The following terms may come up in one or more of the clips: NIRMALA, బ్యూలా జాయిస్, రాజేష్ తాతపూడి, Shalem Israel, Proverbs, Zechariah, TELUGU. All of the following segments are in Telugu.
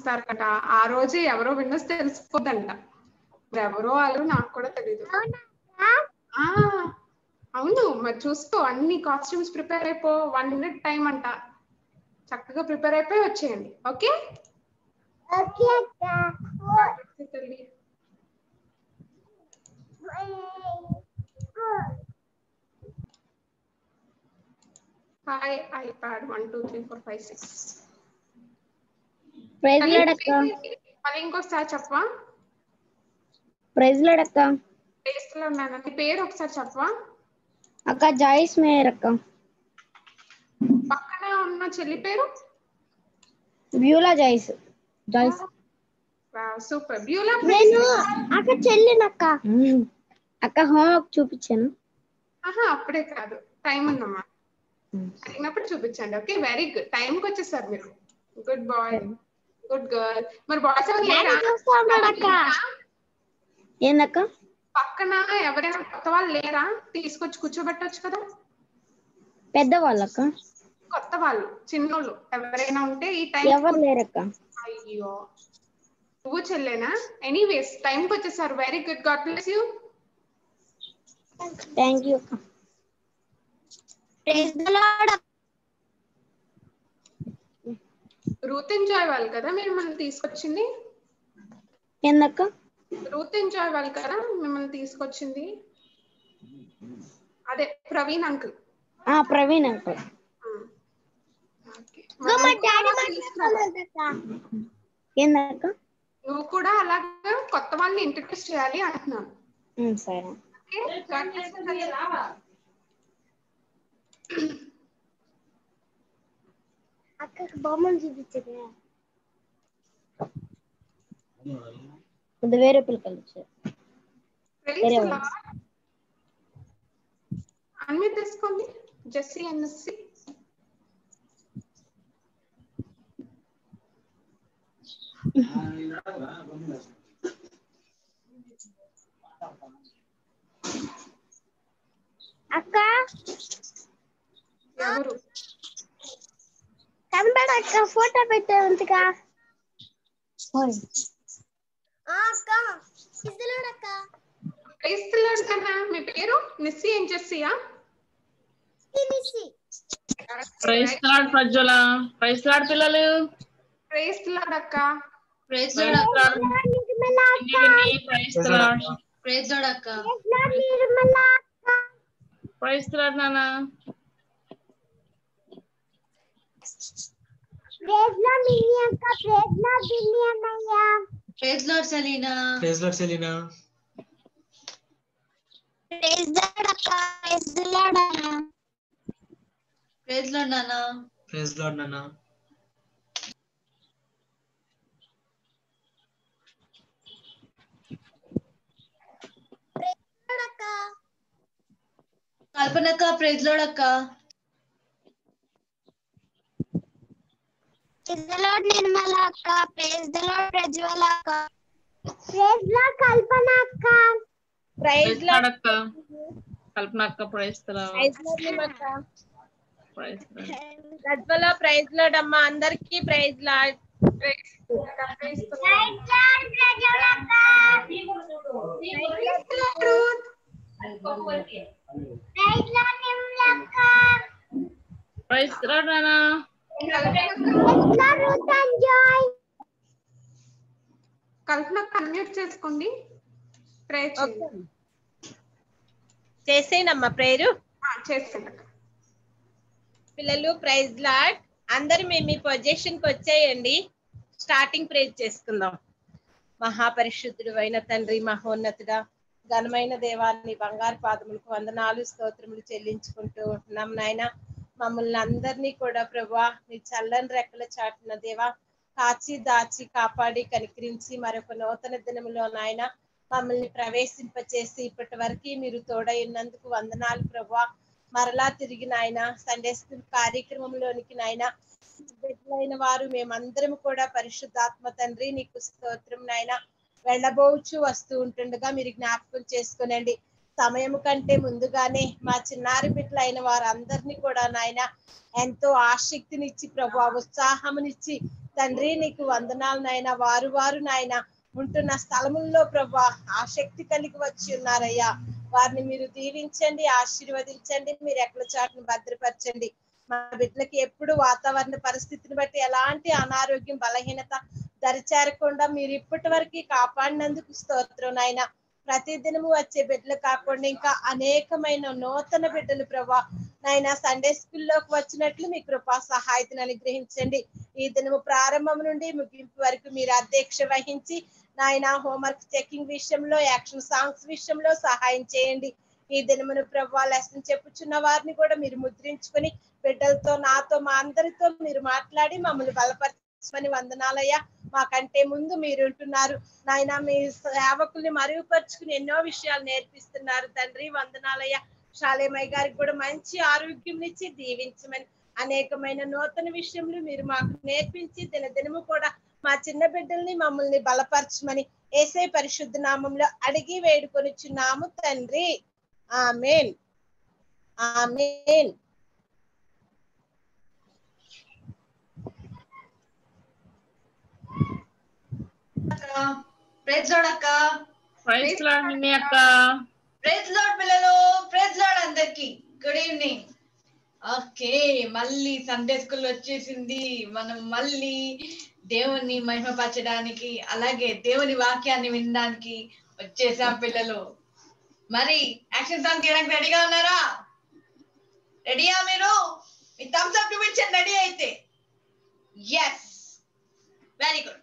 చూస్తారు కదా ఆ రోజు ఎవరో విన్నర్స్ తెలుసుకోదంట. ఎవరో వాళ్ళు నాకు కూడా తెలియదు. అవును మరి చూసుకో అన్ని కాస్ట్యూమ్స్ ప్రిపేర్ అయిపో 1 minute టైం అంట. చక్కగా ప్రిపేర్ అయిపోయి వచ్చేయండి. Okay okay hi iPad 1 2 3 4 5 6 praise lord అక్క మళ్ళీ ఇంకొకసారి చెప్పవా? ప్రైజ్ లాడ్ అక్క ప్రైజ్ లాడ్ నాన్న నీ పేరు ఒకసారి చెప్పవా? అక్క జాయిస్ మేర్ అక్క. పక్కన ఉన్న చెల్లి పేరు బ్యూలా జాయిస్. Joyce wow super Beulah. నేను అక్క చెల్లిని అక్క అక్క హోంవర్క్ చూపించాను. ఆహా అప్పుడే కాదు టైం ఉందమ్మా అడిగినప్పుడు చూపించండి. ఓకే వెరీ గుడ్ టైం కి వచ్చేసారు మీరు. Good boy good girl. మరి బాయ్స్ ఎవరు పక్కన ఎవరైనా కొత్త వాళ్ళు లేరా? తీసుకొచ్చి కూర్చోబెట్టొచ్చు కదా. పెద్దవాళ్ళక్క కొత్త వాళ్ళు చిన్నోళ్ళు ఎవరైనా ఉంటే ఈ టైం ఎవరు లేరక్క. అయ్యో నువ్వు చెల్లేనా? ఎనీవేస్ టైం కి వచ్చేసారు. Very good God bless you. Thank you అక్క. Praise the lord. Ruth enjoy వాళ్ళు కదా మీరు మనం తీసుకొచ్చింది. ఎందుకు రూత్ ఎంజాయ్ వాళ్ళు కదా మిమ్మల్ని తీసుకొచ్చింది? అదే ప్రవీణ్ అంకుల్. ప్రవీణ్ అంకుల్ నువ్వు కూడా అలాగే కొత్త వాళ్ళని ఇంట్రడ్యూస్ చేయాలి అంటున్నాను. సరే అక్క బొమ్మను చూపించగా అది వేరే పిల్లలు వచ్చారు. అన్ని తెలుసుకోండి. జెస్సీ ఎన్ఎస్సి అక్క ఎవరు కనబడ అక్క ఫోటో పెట్టేంతగా ఓయ్ అక్క ఇదిలోడ అక్క ఇదిలోడ కన్నా మీ పేరు నిస్సి ఏం చేసియా? నిస్సి. Praise lord Prajwala. Praise lord పిల్లలు. ప్రైజ్ లార్డ్ అక్క. ప్రైజ్ లార్డ్ అక్క. Praise lord. ప్రైజ్ లార్డ్ అక్క. ప్రైజ్ లార్డ్ నాన్న. ప్రేజ్లా మిలియక్క. ప్రేజ్లా బిలియన్నయ్య. Praise lord Selena. Praise lord Selena. ప్రేజ్లాడక్క. ప్రేజ్లాడన్న. ప్రేజ్లాడన్న. ప్రేజ్లాడన్న. ప్రేజ్లాడక్క. కల్పనక్క. ప్రేజ్లాడక్క. Praise the Lord Nirmala akka. Praise the Lord Prajwala akka. Praise the Lord Kalpana akka. Praise Lord akka. Kalpana akka praise the Lord. Praise the Lord akka. Praise the Lord Prajwala. Praise Lord amma andarki praise Lord. Praise the Lord. Praise the Lord Prajwala akka. Praise the Lord Ruth. Praise the Lord Nirmala akka. Praise the Lord Nana. Kalpana convert చేసుకోండి. ప్రేయర్ చేయండి. చేసేనమ్మ ప్రేయర్ చేస్తాను పిల్లలు. Praise lord. అందరు మేము ఈ పొజిషన్కి వచ్చేయండి. స్టార్టింగ్ ప్రేయర్ చేసుకుందాం. మహాపరిశుద్ధుడు అయిన తండ్రి, మహోన్నతుడా, ఘనమైన దేవాన్ని బంగారు పాదములకు 104 స్తోత్రములు చెల్లించుకుంటూ ఉన్నాం నాయన. మమ్మల్ని అందరినీ కూడా ప్రభా మీ చల్లని రెక్కల చాటున దేవా కాచి దాచి కాపాడి కనికరించి మరొక నూతన దినములో నాయన మమ్మల్ని ప్రవేశింపచేసి ఇప్పటి వరకు మీరు తోడైనందుకు వందనాలు ప్రభా. మరలా తిరిగి నాయన సండే స్కూల్ కార్యక్రమంలోనికి నాయన బిడ్డలైన వారు మేమందరం కూడా పరిశుద్ధాత్మ తండ్రి నీకు స్తోత్రం నాయన. వెళ్ళబోచు వస్తూ ఉంటుండగా మీరు జ్ఞాపకం చేసుకునండి. సమయం కంటే ముందుగానే మా చిన్నారి బిడ్డలైన వారందరినీ కూడా నాయన ఎంతో ఆసక్తినిచ్చి ప్రభు ఉత్సాహమునిచ్చి తండ్రి నీకు వందనాలు నాయన. వారు వారు నాయన ఉంటున్న స్థలముల్లో ప్రభా ఆసక్తి కలిగి వచ్చి ఉన్నారయ్యా. వారిని మీరు దీవించండి, ఆశీర్వదించండి, మీరు ఎక్కడ చాటును భద్రపరచండి. మా బిడ్డలకి ఎప్పుడు వాతావరణ పరిస్థితిని బట్టి ఎలాంటి అనారోగ్యం బలహీనత దరిచేరకుండా మీరు ఇప్పటి వరకు కాపాడినందుకు స్తోత్రం నాయన. ప్రతి దినము వచ్చే బిడ్డలు కాకుండా ఇంకా అనేకమైన నూతన బిడ్డలు ప్రభా నాయన సండే స్కూల్లోకి వచ్చినట్లు మీ కృపా సహాయతను అనుగ్రహించండి. ఈ దినము ప్రారంభం నుండి ముగింపు వరకు మీరు అధ్యక్ష వహించి నాయన హోంవర్క్ చెకింగ్ విషయంలో, యాక్షన్ సాంగ్స్ విషయంలో సహాయం చేయండి. ఈ దినమును ప్రభా లెసన్ చెప్పుచున్న వారిని కూడా మీరు ముద్రించుకొని బిడ్డలతో నాతో మా అందరితో మీరు మాట్లాడి మమ్మల్ని బలపరచమని వందనాలయ్యా. మాకంటే ముందు మీరుంటున్నారు నాయన. మీ సేవకుల్ని మరుగుపరుచుకుని ఎన్నో విషయాలు నేర్పిస్తున్నారు తండ్రి, వందనాలయ్యా. శాలేమయ్య గారికి కూడా మంచి ఆరోగ్యం ఇచ్చి దీవించమని, అనేకమైన నూతన విషయంలో మీరు మాకు నేర్పించి దినదినము కూడా మా చిన్న బిడ్డల్ని మమ్మల్ని బలపరచమని యేసయ్య పరిశుద్ధ నామంలో అడిగి వేడుకొనిచున్నాము తండ్రి, ఆమేన్ ఆమేన్. ప్రైజ్ లార్డ్ అక్క. ప్రైజ్ లార్డ్ మీ అక్క. ప్రైజ్ లార్డ్ పిల్లలు. ప్రైజ్ లార్డ్ అందరికి. Good evening. ఓకే, మళ్ళీ సండే స్కూల్ వచ్చేసింది. మనం మళ్ళీ దేవుని మహిమపరచడానికి అలాగే దేవుని వాక్యాన్ని వినడానికి వచ్చేసాం పిల్లలు. మరి యాక్షన్ సాంగ్ తీయడానికి రెడీగా ఉన్నారా? రెడీయా? మీరు మీ థమ్స్ అప్ చూపించండి రెడీ అయితే. Yes, very good.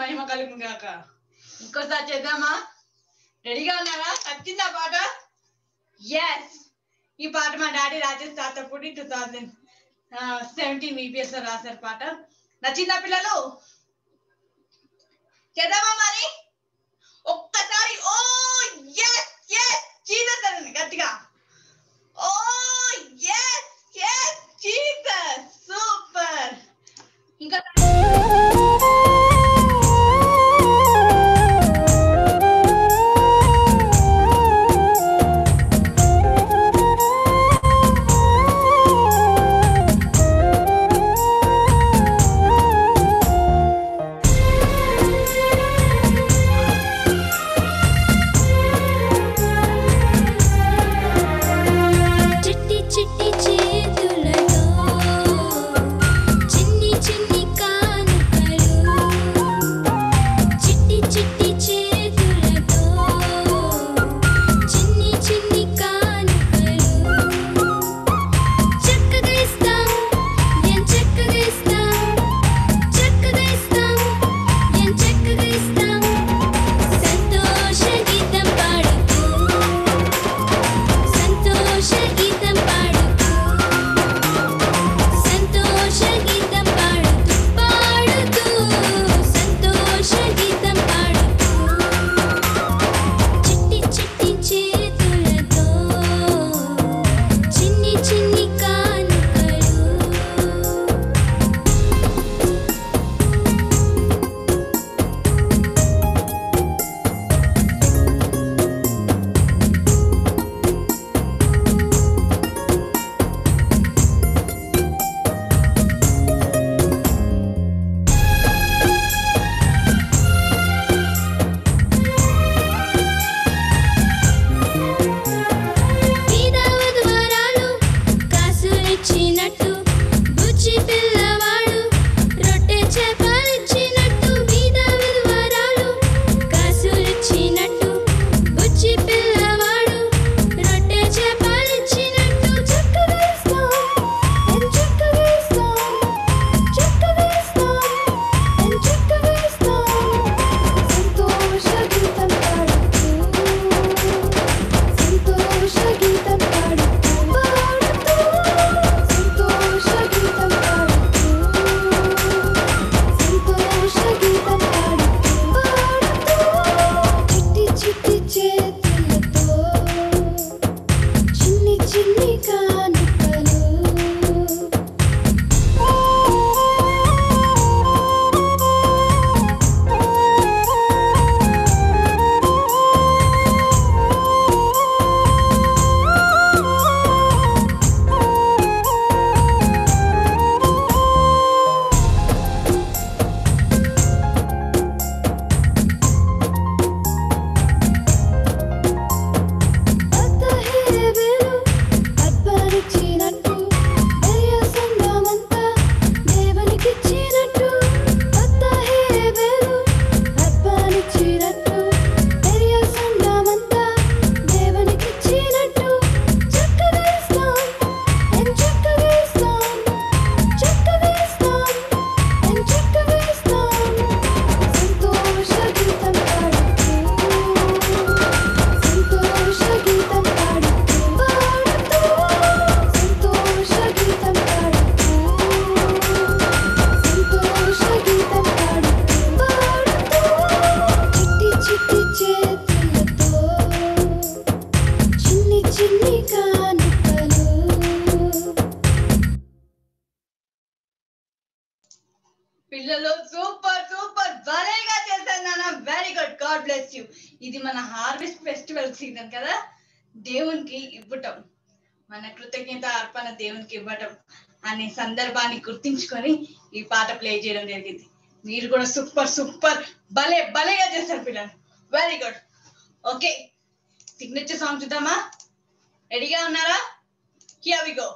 మహిమ కలుగును గాక. ఇంకోసారి చేద్దామా? రెడీగా ఉన్నారా? వచ్చిందా పాట? yes. ఈ పాట మా డాడీ రాజేష్ తాతపూడి 2017 EBS రాశారు పాట. నచ్చిందా పిల్లలు? చేద్దామా మరి? ఒక్కసారి ఓ yes yes జీసస్ అని గట్టిగా. ఓ yes yes జీసస్. సూపర్. ఇంకా మన కృతజ్ఞత అర్పణ దేవునికి ఇవ్వడం అనే సందర్భాన్ని గుర్తించుకొని ఈ పాట ప్లే చేయడం జరిగింది. మీరు కూడా సూపర్ సూపర్ భలే భలేగా చేస్తారు పిల్లలు. Very good. Okay, signature song చూద్దామా? రెడీగా ఉన్నారా? Here we go.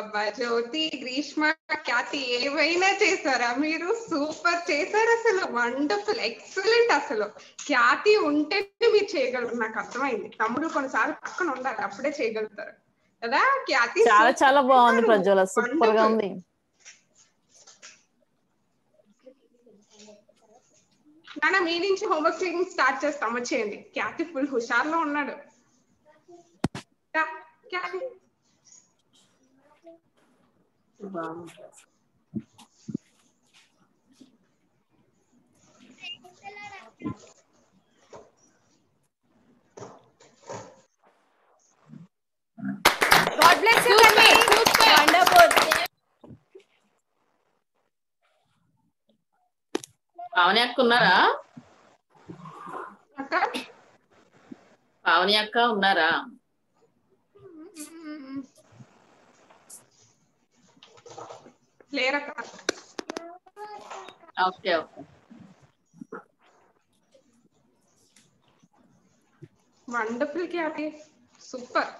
అబ్బా జ్యోతి గ్రీష్మ ఖ్యాతి ఏమైనా చేశారా మీరు? సూపర్ చేశారు, అసలు వండర్ఫుల్, ఎక్సలెంట్. అసలు ఖ్యాతి ఉంటేనే మీరు చేయగలరు, నాకు అర్థమైంది. తమ్ముడు కొన్నిసార్లు పక్కన ఉండాలి, అప్పుడే చేయగలుగుతారు కదా. ఖ్యాతి చాలా చాలా బాగుంది ప్రజ్వల, సూపర్ గా ఉంది. నాన్న మీ నుంచి హోంవర్క్ క్లీనింగ్ స్టార్ట్ చేస్తాం, వచ్చేయండి. ఖ్యాతి ఫుల్ హుషారులో ఉన్నాడు. God bless you, wonderful. Pavani అక్క ఉన్నారా? పావని అక్క ఉన్నారా? లేరక్క. Okay okay, wonderful Katie, super.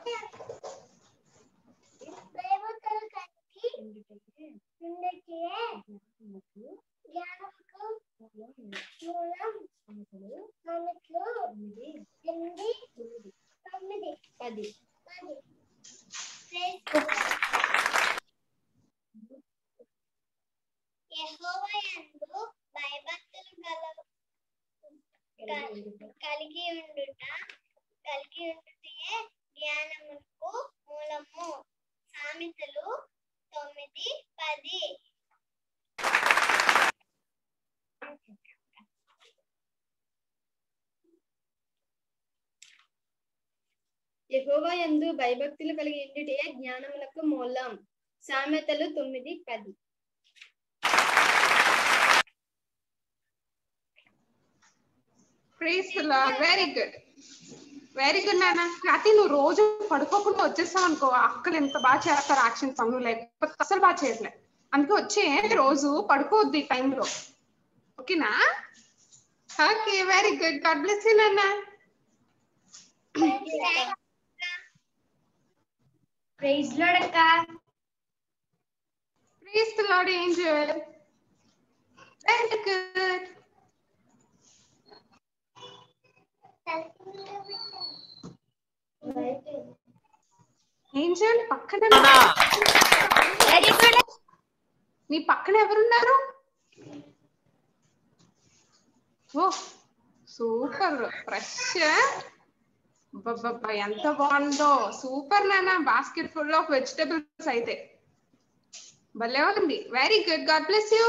యెహోవాయందు భయభక్తులు కలిగి ఉండుటయే జ్ఞానమునకు మూలము. సామెతలు 9:10. యెహోవాయందు భయభక్తులు కలిగి ఉండుటయే జ్ఞానమునకు మూలం. సామెతలు 9:10. Praise the Lord. Very good, very good నాన్న. ఖ్యాతి నువ్వు రోజు పడుకోకుండా వచ్చేస్తావు అనుకో, అక్కలు ఎంత బాగా చేస్తారు యాక్షన్ పనులు, లేకపోతే అసలు బాగా చేయట్లేదు. అందుకే వచ్చే రోజు పడుకోవద్దు ఈ టైంలో, ఓకేనా? Okay, very good. God bless you నాన్న. Praise the Lord అక్క. Praise the Lord angel. Very good. Angel పక్కన నీ పక్కన ఎవరున్నారు? ఓ సూపర్, ఫ్రెష్, బాబా ఎంత బాగుందో. సూపర్ నాన్న, బాస్కెట్ ఫుల్ ఆఫ్ వెజిటబుల్స్ అయితే భలే ఉంది. Very good, God bless you.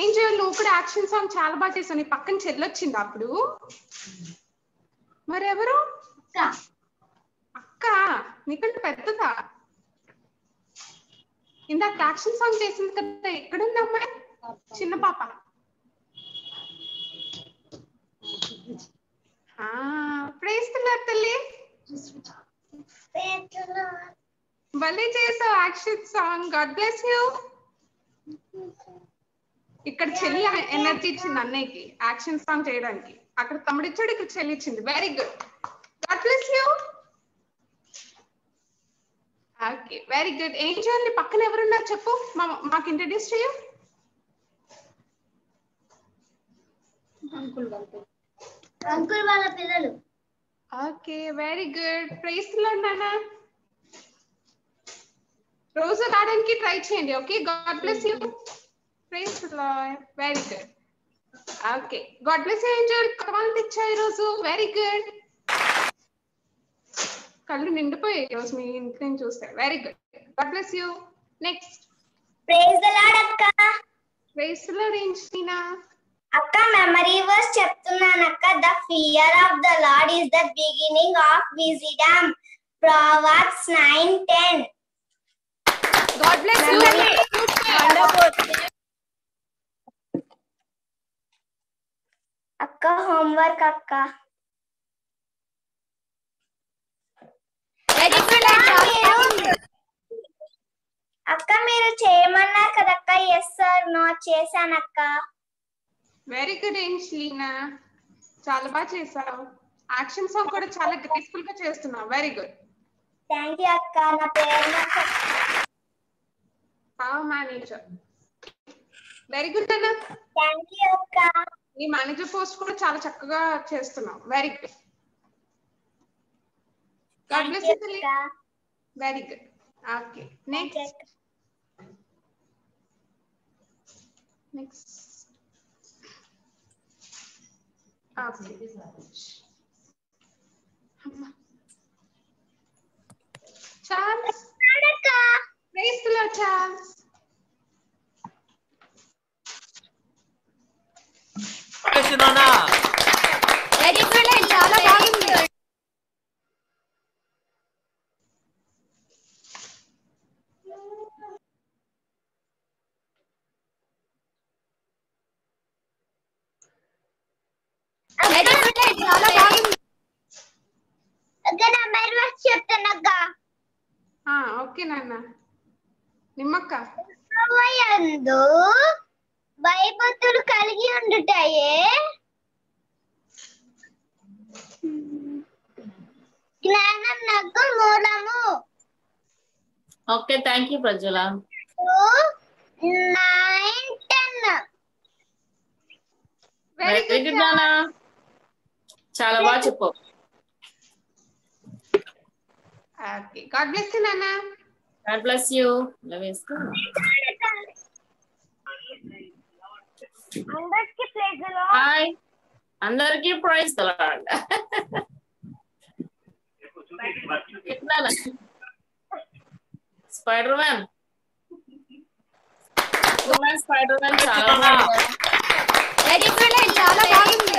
Angel నువ్వు కూడా యాక్షన్ సాంగ్ చాలా బాగా చేసావు. నీ పక్కన చెల్లొచ్చింది అప్పుడు, మరెవరు? అక్క నీకంటే పెద్దదా? ఇందాక యాక్షన్ సాంగ్ చేసింది కదా, ఎక్కడుంది అమ్మాయి? చిన్న పాప, ప్రేస్తున్నారు తల్లి, భలే చేసావు action song. God bless you. ఇక్కడ చెల్లి ఎనర్జీ ఇచ్చింది అన్నయ్యకి యాక్షన్ సాంగ్ చేయడానికి, అక్కడ తమ్ముడు ఇచ్చాడు, ఇక్కడ చెల్లి ఇచ్చింది. Very good, God bless you. Okay, very good. ఏం చేయాలి? పక్కన ఎవరున్నారు చెప్పు, మాకు ఇంట్రడ్యూస్ చేయ. అంకుల్ వాళ్ళ పిల్లలు. Okay, very good. Praise the lord నాన్న. రోజు రావడానికి ట్రై చేయండి, okay? God bless you. Praise the Lord. Very good. Okay. God bless you, angel. Kamal dichha ee roju. Very good. Kallu nindipoye ee roju mee intlem chuste. Very good. God bless you. Next. Praise the Lord akka. Praise the Lord Angelina. Akka memory verse cheptunnanu akka. The fear of the Lord is the beginning of wisdom. Proverbs 9:10. God bless you. Wonderful. అక్క హోంవర్క్ అక్క. అక్క మీరు చేయమన్నారు కదక్క, ఎస్ సార్ నో చేశాను అక్క. వెరీ గుడ్ ఏంజలీనా, చాలా బాగా చేశావు. యాక్షన్ సాంగ్ కూడా చాలా గ్రేస్ఫుల్ గా చేస్తున్నావు, వెరీ గుడ్. థ్యాంక్ యూ అక్క. నా పేరు పావ్ మేనేజర్. వెరీ గుడ్ అన్న, థ్యాంక్ యూ అక్క. నీ మేనేజర్ పోస్ట్ కూడా చాలా చక్కగా చేస్తున్నావు. Very good. God bless you అక్క. Very good. Okay next okay అమ్మా. Charles, praise the Lord, Charles. Praise the Lord. Very good, and chala baagundi. Very good, and chala baagundi. Agana meru cheptanaga. Okay నాన్న. నిమ్మక్క యెహోవాయందు భయభక్తులు కలిగి ఉండుటయే జ్ఞానం నాకు మూలము. Okay thank you Prajwala. 9 10 very good నాన్న, చాలా బాగా చెప్పావు. Okay, God bless you, Nana. God bless you. Love is good. Andarki praise the Lord. Hi. Andarki praise the Lord. Kitna la? Spider-Man. Woman Spider-Man chala ba. Very good and chala baagundi.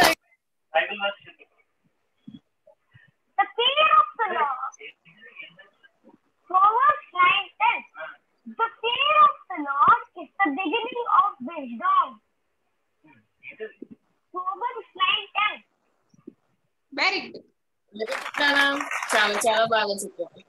The fear of the Lord. Proverbs 9:10. The fear of the Lord is the beginning of wisdom. Proverbs 9:10. Very good. చాలా చాలా బాగా చెప్పారు.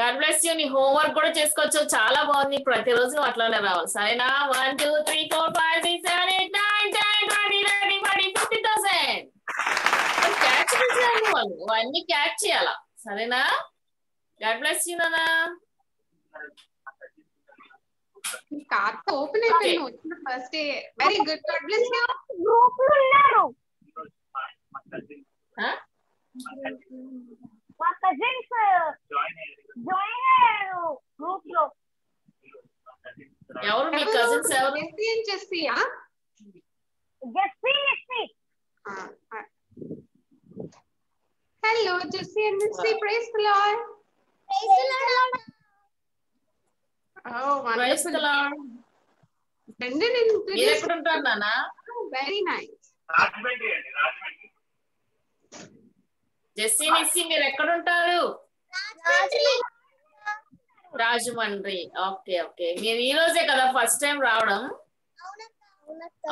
God bless you. నీ హోంవర్క్ కూడా చేసుకోవచ్చు, చాలా బాగుంది. ప్రతిరోజు నువ్వు అట్లానే రావాలి సరేనా. 1 2 3 4 5 6 7 8 9 10 20 30 40 50,000 క్యాచ్ చేయాలి నువ్వు, అన్ని క్యాచ్ చేయాలా సరేనా. God bless you, Nana. Card open అయిపోయింది వచ్చిన first day. Very good. God bless you. Group లో ఉన్నారు మా కజిన్స్ జాయిన్ అయ్యారు గ్రూప్ లో. ఎవరు మీ కజిన్స్? ఎవరు? Jessie. Jessie hello Jessie and Jessie. Praise the lord. Rajahmundry. Okay okay, మీరు ఈ రోజే కదా ఫస్ట్ టైం రావడం?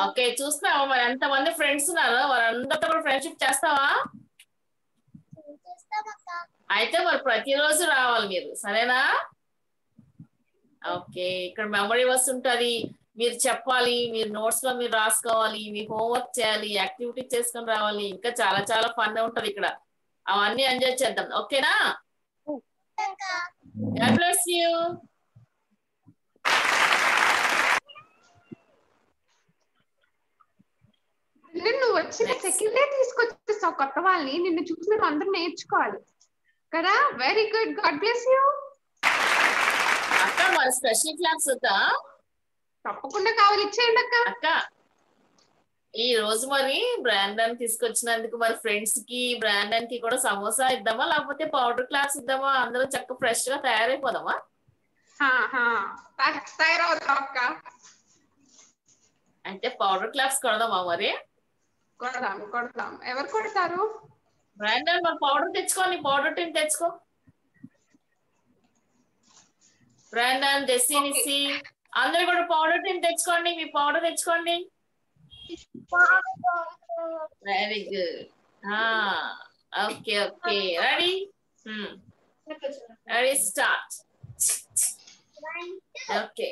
ఓకే చూస్తావా మరి ఎంతమంది ఫ్రెండ్స్ ఉన్నారో వారందరితో కూడా ఫ్రెండ్షిప్ చేస్తావా? అయితే మరి ప్రతిరోజు రావాలి మీరు సరేనా. ఓకే ఇక్కడ మెమరీ వర్స్ ఉంటుంది, మీరు చెప్పాలి, మీరు నోట్స్ లో మీరు రాసుకోవాలి, మీ హోంవర్క్ చేయాలి, యాక్టివిటీ చేసుకొని రావాలి. ఇంకా చాలా చాలా ఫన్ ఉంటది ఇక్కడ, అవన్నీ ఎంజాయ్ చేద్దాం ఓకేనా. God bless you. నువ్వు వచ్చిన సెకండ్ డే తీసుకొచ్చేస్తావు కొత్త వాళ్ళని, నిన్ను చూసిన అందరూ నేర్చుకోవాలి కదా. Very good. God bless you. అక్క మరి స్పెషల్ క్లాస్ అవుతా తప్పకుండా కావాలి, ఇచ్చేయండి అక్క. అక్క ఈ రోజు మరి బ్రాండన్ తీసుకొచ్చినందుకు మరి ఫ్రెండ్స్ కి బ్రాండన్ కి కూడా సమోసా ఇద్దామా లేకపోతే పౌడర్ క్లాస్ ఇద్దామా? అందరూ చక్క ఫ్రెష్ గా తయారైపోదామా? తయారవుతాం అక్క. అంటే పౌడర్ క్లాస్ కొడదామా మరి? కొడదాం కొడదాం. ఎవరు కొడతారు? బ్రాండన్ మరి పౌడర్ తెచ్చుకో, నీ పౌడర్ టీమ్ తెచ్చుకో. బ్రాండన్ జెస్సీ అందరు కూడా పౌడర్ టీమ్ తెచ్చుకోండి, మీ పౌడర్ తెచ్చుకోండి. Very good. Okay okay ready ready start. Okay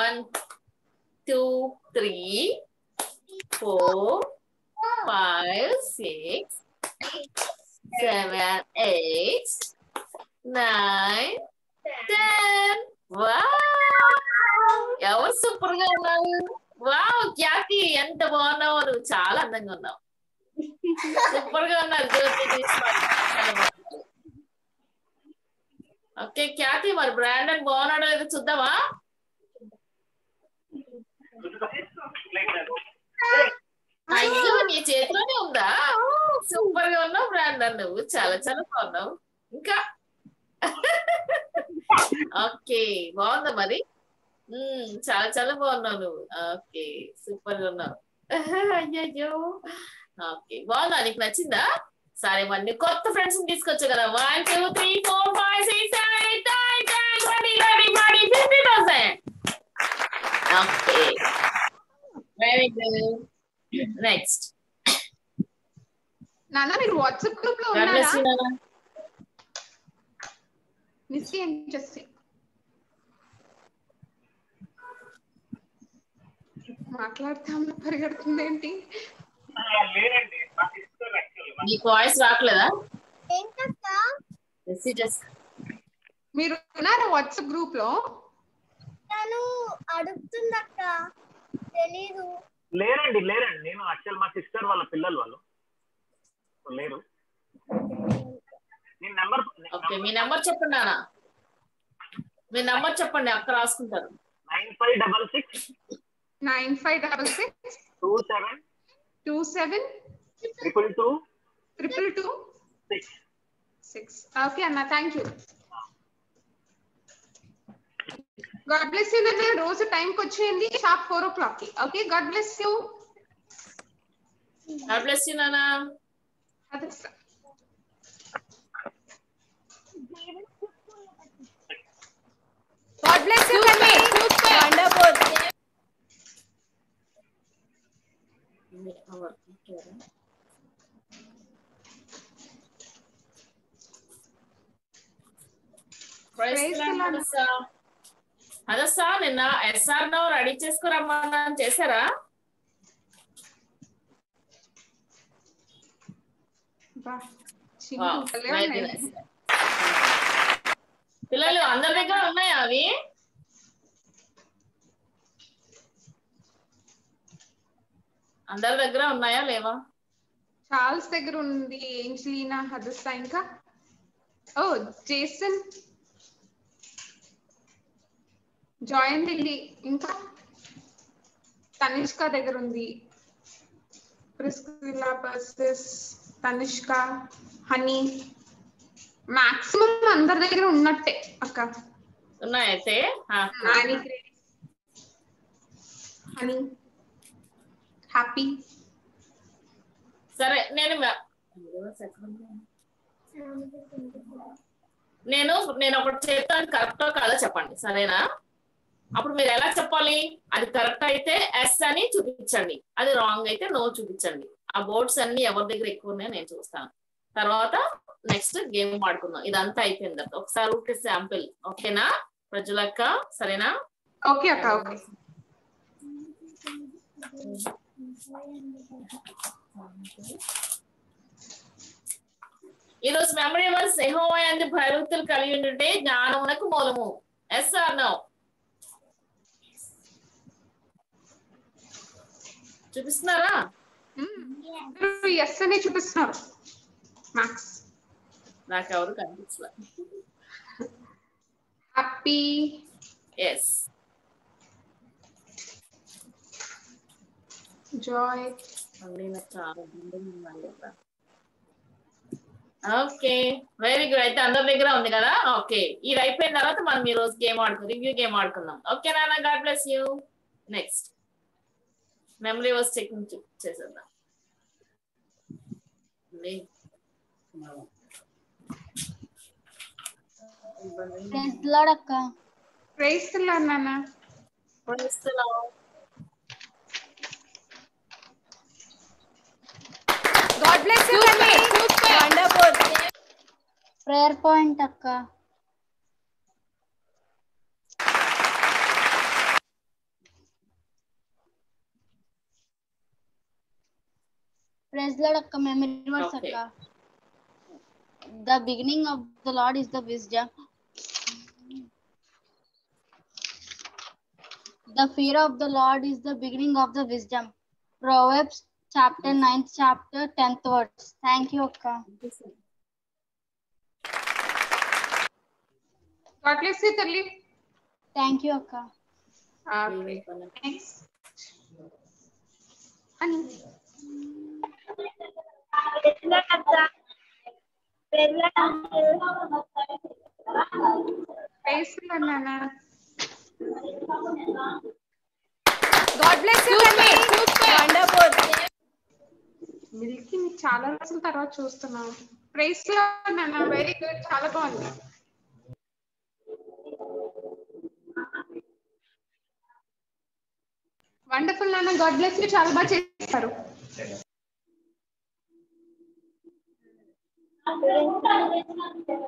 1 2 3 4 5 6 7, 8, 9, 10. ఎవరు సూపర్ గా ఉన్నారు. వావ్ క్యాకి ఎంత బాగున్నావు, నువ్వు చాలా అందంగా ఉన్నావు, సూపర్ గా ఉన్నారు. ఓకే క్యాకి, మరి బ్రాండన్ బాగున్నాడో లేదో చూద్దామా? అయ్యో నీ చేతిలోనే ఉందా, సూపర్ గా ఉన్నావు బ్రాండన్, నువ్వు చాలా చాలా బాగున్నావు. ఇంకా ఓకే బాగుందా మరి, చాలా చాలా బాగున్నావు నువ్వు. ఓకే సూపర్ గా ఉన్నావు. అయ్యో ఓకే బాగున్నా, నీకు నచ్చిందా? సరే మరి కొత్త ఫ్రెండ్స్ తీసుకొచ్చు కదా. 1, 2, 3, 4, 5, 6, 7, 8, 9, 10, 20, 30, 40, 50,000. Okay very good. నెక్స్ట్ నాన్న మీరు వాట్సాప్ గ్రూప్ లో ఉన్నారా? మిస్సి ఏం చేసి మాట్లాడతాము, పరిగెడుతుంది ఏంటి? మీ వాయిస్ రాట్లేదా? మీరు ఉన్నారా వాట్సాప్ గ్రూప్ లో? నేను అడుగుతున్నా అక్క, తెలీదు. లేరండి నేను యాక్చువల్ మా సిస్టర్ వాళ్ళ పిల్లలు వాళ్ళు లేరు. మీ నెంబర్ చెప్పండి నాన్న, మీ నెంబర్ చెప్పండి అక్క రాసుకుంటారు. 9566 27 27 222 222 6 6. Okay Anna, thank you. God bless you. Nana roju time ku vachindi sharp 4 o'clock ki. Okay, God bless you. God bless you Nana. Adha God bless you Nana. Super wonderful. అదే సార్ నిన్న ఎస్ఆర్ నో రెడీ చేసుకురమ్మా చేశారా? పిల్లలు అందరి దగ్గర ఉన్నాయా అవి? అందరి దగ్గర ఉన్నాయా లేవా? చార్ల్స్ దగ్గర ఉంది, ఏంజలీనా, హదస్సా, ఇంకా ఓ జేసన్, జాయిన్ లిల్లీ, ఇంకా తనిష్క దగ్గర ఉంది, Priscilla, Persis, Tanishka, Honey, maximum అందరి దగ్గర ఉన్నట్టే అక్క. ఉన్నాయైతే హనీ హ్యాపీ. సరే నేను ఒకటి చెప్తాను, కరెక్టో కాదో చెప్పండి సరేనా? అప్పుడు మీరు ఎలా చెప్పాలి? అది కరెక్ట్ అయితే ఎస్ అని చూపించండి, అది రాంగ్ అయితే నో చూపించండి. ఆ బోర్డ్స్ అన్ని ఎవరి దగ్గర ఎక్కువ ఉన్నాయో నేను చూస్తాను. తర్వాత నెక్స్ట్ గేమ్ ఆడుకుందాం. ఇదంతా అయిపోయిన తర్వాత ఒకసారి ఊరికే శాంపిల్, ఓకేనా ప్రజలక్క? సరేనా? ఓకే అక్క. ఓకే ఈరోజు మెమరీ వర్స్, యెహోవా యందు భయభక్తులు కలిగి ఉండుటే జ్ఞానమునకు మూలము. ఎస్ ఆర్ నో చూపిస్తున్నారా? ఎస్ అని చూపిస్తున్నారు. మార్క్స్ నాకెవరు కనిపిస్తున్నారు? Happy yes, joy okay very good. అయితే అందరి దగ్గర ఉంది కదా. ఓకే ఇది అయిపోయిన తర్వాత మనం ఈ రోజు గేమ్ ఆడుకుందాం, రివ్యూ గేమ్ ఆడుకుందాం. ఓకే నాన్న, God bless you. Next memory verse check చేసేద్దాం. God bless you Nani. Super wonderful. Prayer point akka. Praise Lord akka. Memory verse akka. The beginning of the Lord is the wisdom. The fear of the Lord is the beginning of the wisdom. Proverbs chapter 9th chapter 10th verse. Thank you, Akka. Thank you, Akka. Okay. Thanks. God bless you. Wonderful. Milky చాలా రోజుల తర్వాత చూస్తున్నాం. Praise the Lord, Nana. Very good. చాలా బాగుంది. Wonderful, Nana. God bless you. చాలా బాగా చేశారు. God bless you, wonderful.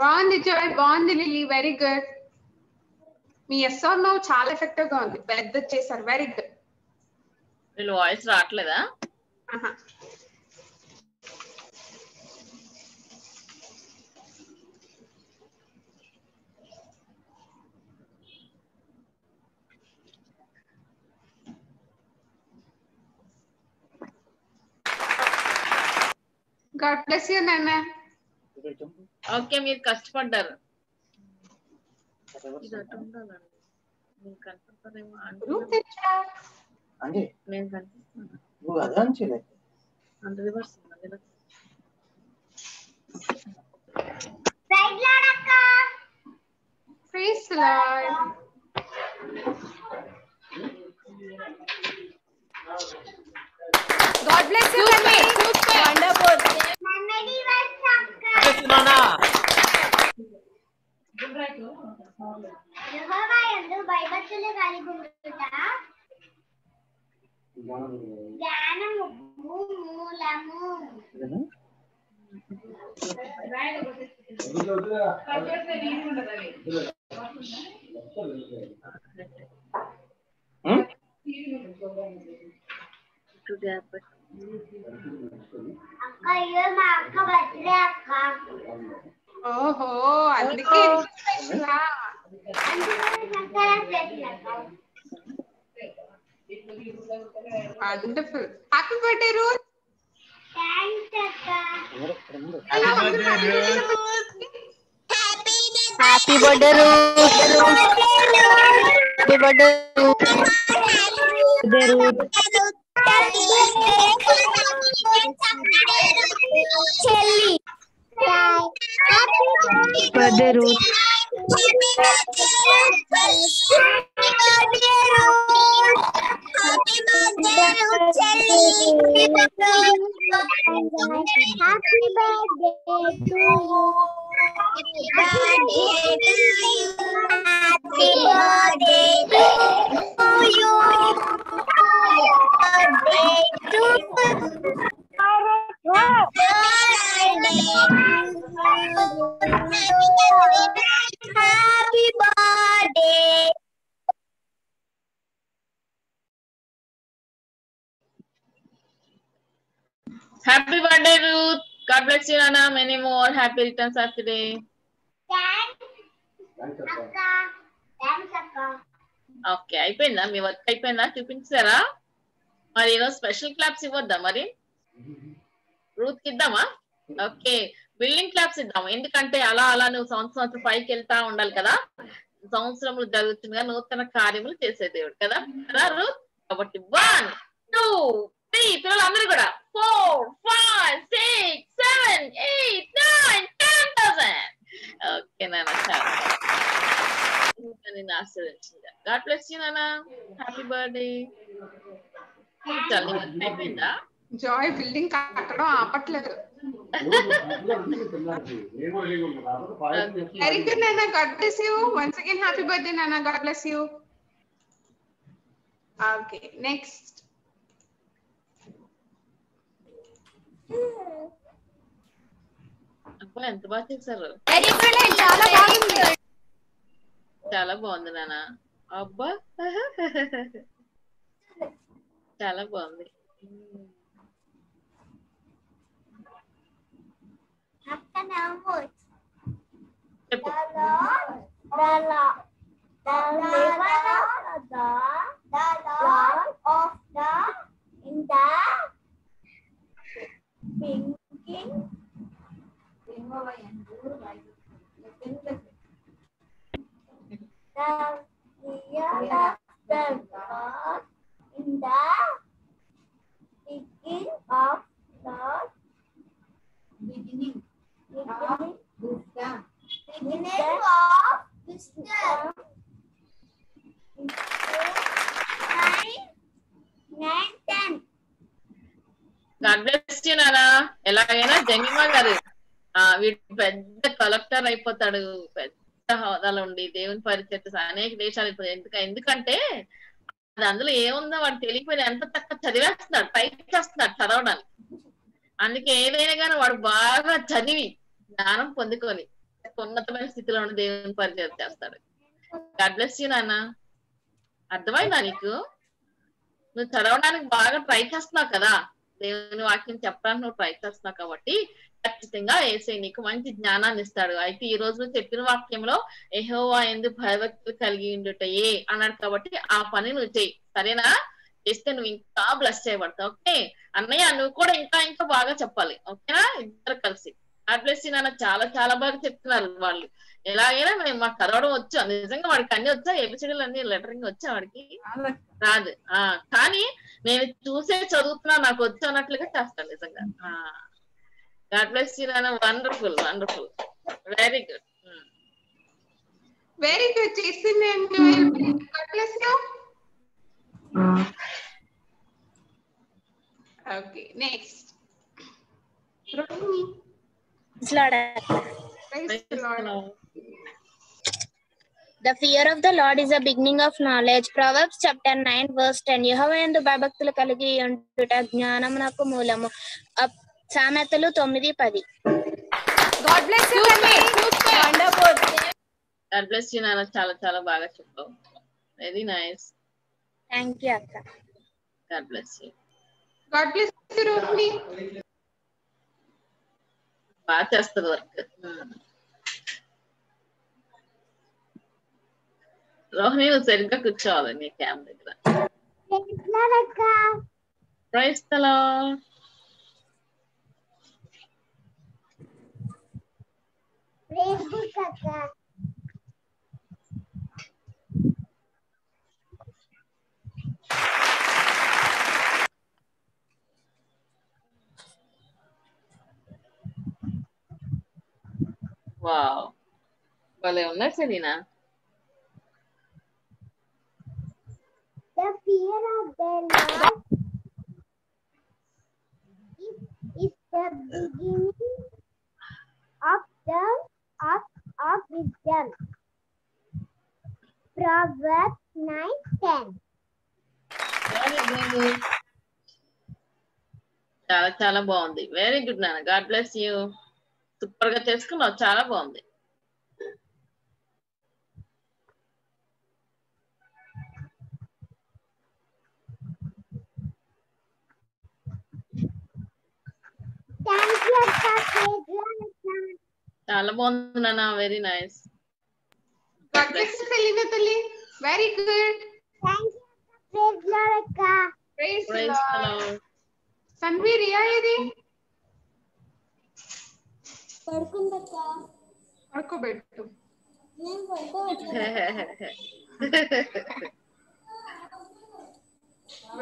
బాగుంది చూడండి, బాగుంది లిలీ, వెరీ గుడ్. మీ ఎస్ ఆర్ నో చాలా ఎఫెక్టివ్ గా ఉంది, పెద్ద చేశారు, వెరీ గుడ్. నేను వాయిస్ రావట్లేదా? God bless you, Nana. Okay, మీరు కష్టపడ్డారు. God bless you, Nana. Wonderful. Nannadi Vasanka. Nana. Gumrato. Yehova yandu Bible kaligunta. Jnanamu moolamu. Kattese read undadali. To the app. అక్క ఇయో మా అక్క బర్త్డే అక్క. ఓహో, అందుకే స్పెషల్. వండర్ఫుల్, హ్యాపీ బర్త్డే రూల్. థాంక్స్ అక్క. హ్యాపీ బర్త్డే రూల్. హ్యాపీ బర్త్డే రూల్. Chelly. Happy birthday, Ruth. Happy birthday, Ruth. Chelly. Happy birthday to you. Happy birthday to you. Happy birthday to you. Wow. Happy birthday. Happy birthday, Ruth. God bless you, Nana. Many more happy returns of the day. Thanks. Thanks, Akka. Okay, అయిపోయిందా మీ వర్క్? అయిపోయిందా? చూపించారా? మరి ఈరోజు స్పెషల్ క్లాప్స్ ఇవ్వద్దా మరి? రూత్ కిద్దామా? ఓకే, బిల్డింగ్ క్లాప్స్ ఇద్దాం. ఎందుకంటే అలా అలా నువ్వు సంవత్సరం పైకి వెళ్తా ఉండాలి కదా. సంవత్సరంలో జరుగుతుండగా నూతన కార్యములు చేసే దేవుడు కదా రూత్. కాబట్టి 1 2 3 పిల్లలు అందరూ కూడా 4 5 6 7 8 9 10,000. ఓకే, నేను ఆశీర్వదించిందా? God bless you, Nana. Happy birthday. Keep telling us, my Binda. Joy building kattadam aapatledu. Very good, Nana. God bless you. Once again, happy birthday, Nana. God bless you. Okay, next. అబ్బా ఎంత బాగా చేశారు. చాలా బాగుంది నాన్న. అబ్బా చాలా బాగుంది. Thinking, remove and do right. The God in the beginning of God, beginning wisdom, beginning of wisdom. 9, 10. God bless you, Nana. ఎలాగైనా జంగిమా గారు వీడు పెద్ద కలెక్టర్ అయిపోతాడు, పెద్ద హోదాలు ఉండి దేవుని పరిచర్య అనేక దేశాలు అయిపోతాయి. ఎందుకంటే అది అందులో ఏముందో వాడు తెలియపోయి ఎంత తక్కువ చదివేస్తున్నాడు, పైకి చేస్తున్నాడు చదవడానికి. అందుకే ఏదైనా కానీ వాడు బాగా చదివి జ్ఞానం పొందుకొని ఉన్నతమైన స్థితిలో ఉండి దేవుని పరిచర్య చేస్తాడు. God bless you, Nana. అర్థమైందా నీకు? నువ్వు చదవడానికి బాగా ట్రై చేస్తున్నావు కదా, దేవుని వాక్యం చెప్పడానికి నువ్వు ట్రై చేస్తున్నావు కాబట్టి ఖచ్చితంగా యేసే నీకు మంచి జ్ఞానాన్ని ఇస్తాడు. అయితే ఈ రోజు చెప్పిన వాక్యంలో యెహోవా యందు భయభక్తులు కలిగి ఉండుటయే అన్నాడు కాబట్టి ఆ పని నువ్వు చేయి, సరేనా? చేస్తే నువ్వు ఇంకా బ్లెస్ చేయబడతావు. ఓకే అన్నయ్య, నువ్వు కూడా ఇంకా ఇంకా బాగా చెప్పాలి, ఓకేనా? ఇద్దరు కలిసి. God bless you, Nana. చాలా చాలా బాగా చెప్తున్నారు వాళ్ళు. ఎలాగైనా మేము మాకు చదవడం వచ్చు, నిజంగా వాడికి అన్ని వచ్చా, ఎపిసోడ్లు అన్ని లెటరింగ్ వచ్చా వాడికి రాదు, కానీ నేను చూసే చదువుతున్నా, నాకు వచ్చు అన్నట్లుగా చేస్తాను నిజంగా. God bless you, Nana. Wonderful, wonderful. Very good. Very good. God bless you. Okay, next. Rohini. Praise the Lord. The fear of the Lord is the beginning of knowledge. Proverbs chapter 9 verse 10. యెహోవా యందు భయభక్తులు కలిగి ఉండుట జ్ఞానమునకు మూలము. సామెతలు 9:10. God bless you, Nana. Wonderful. God bless you, Nana. చాలా చాలా బాగా చెప్పావు. Very nice. Thank you, Akka. God bless you. God bless you, Rohini. బాగా చేస్తుంది వర్క్. రోహిణి నువ్వు సరిగ్గా కూర్చోవాలి నీ క్యాంప్ దగ్గర. Praise the lord. వావ్ భలే ఉన్నారు సరేనా. The fear of the Lord is the beginning of wisdom. Proverbs 9:10. చాలా చాలా బాగుంది. వెరీ గుడ్ నాన్న. God bless you. సూపర్ గా చేసుకున్నావు, చాలా బాగుంది. చాలా బాగుంది నాన్న. Very nice. Very good. పడుకోబెట్టు.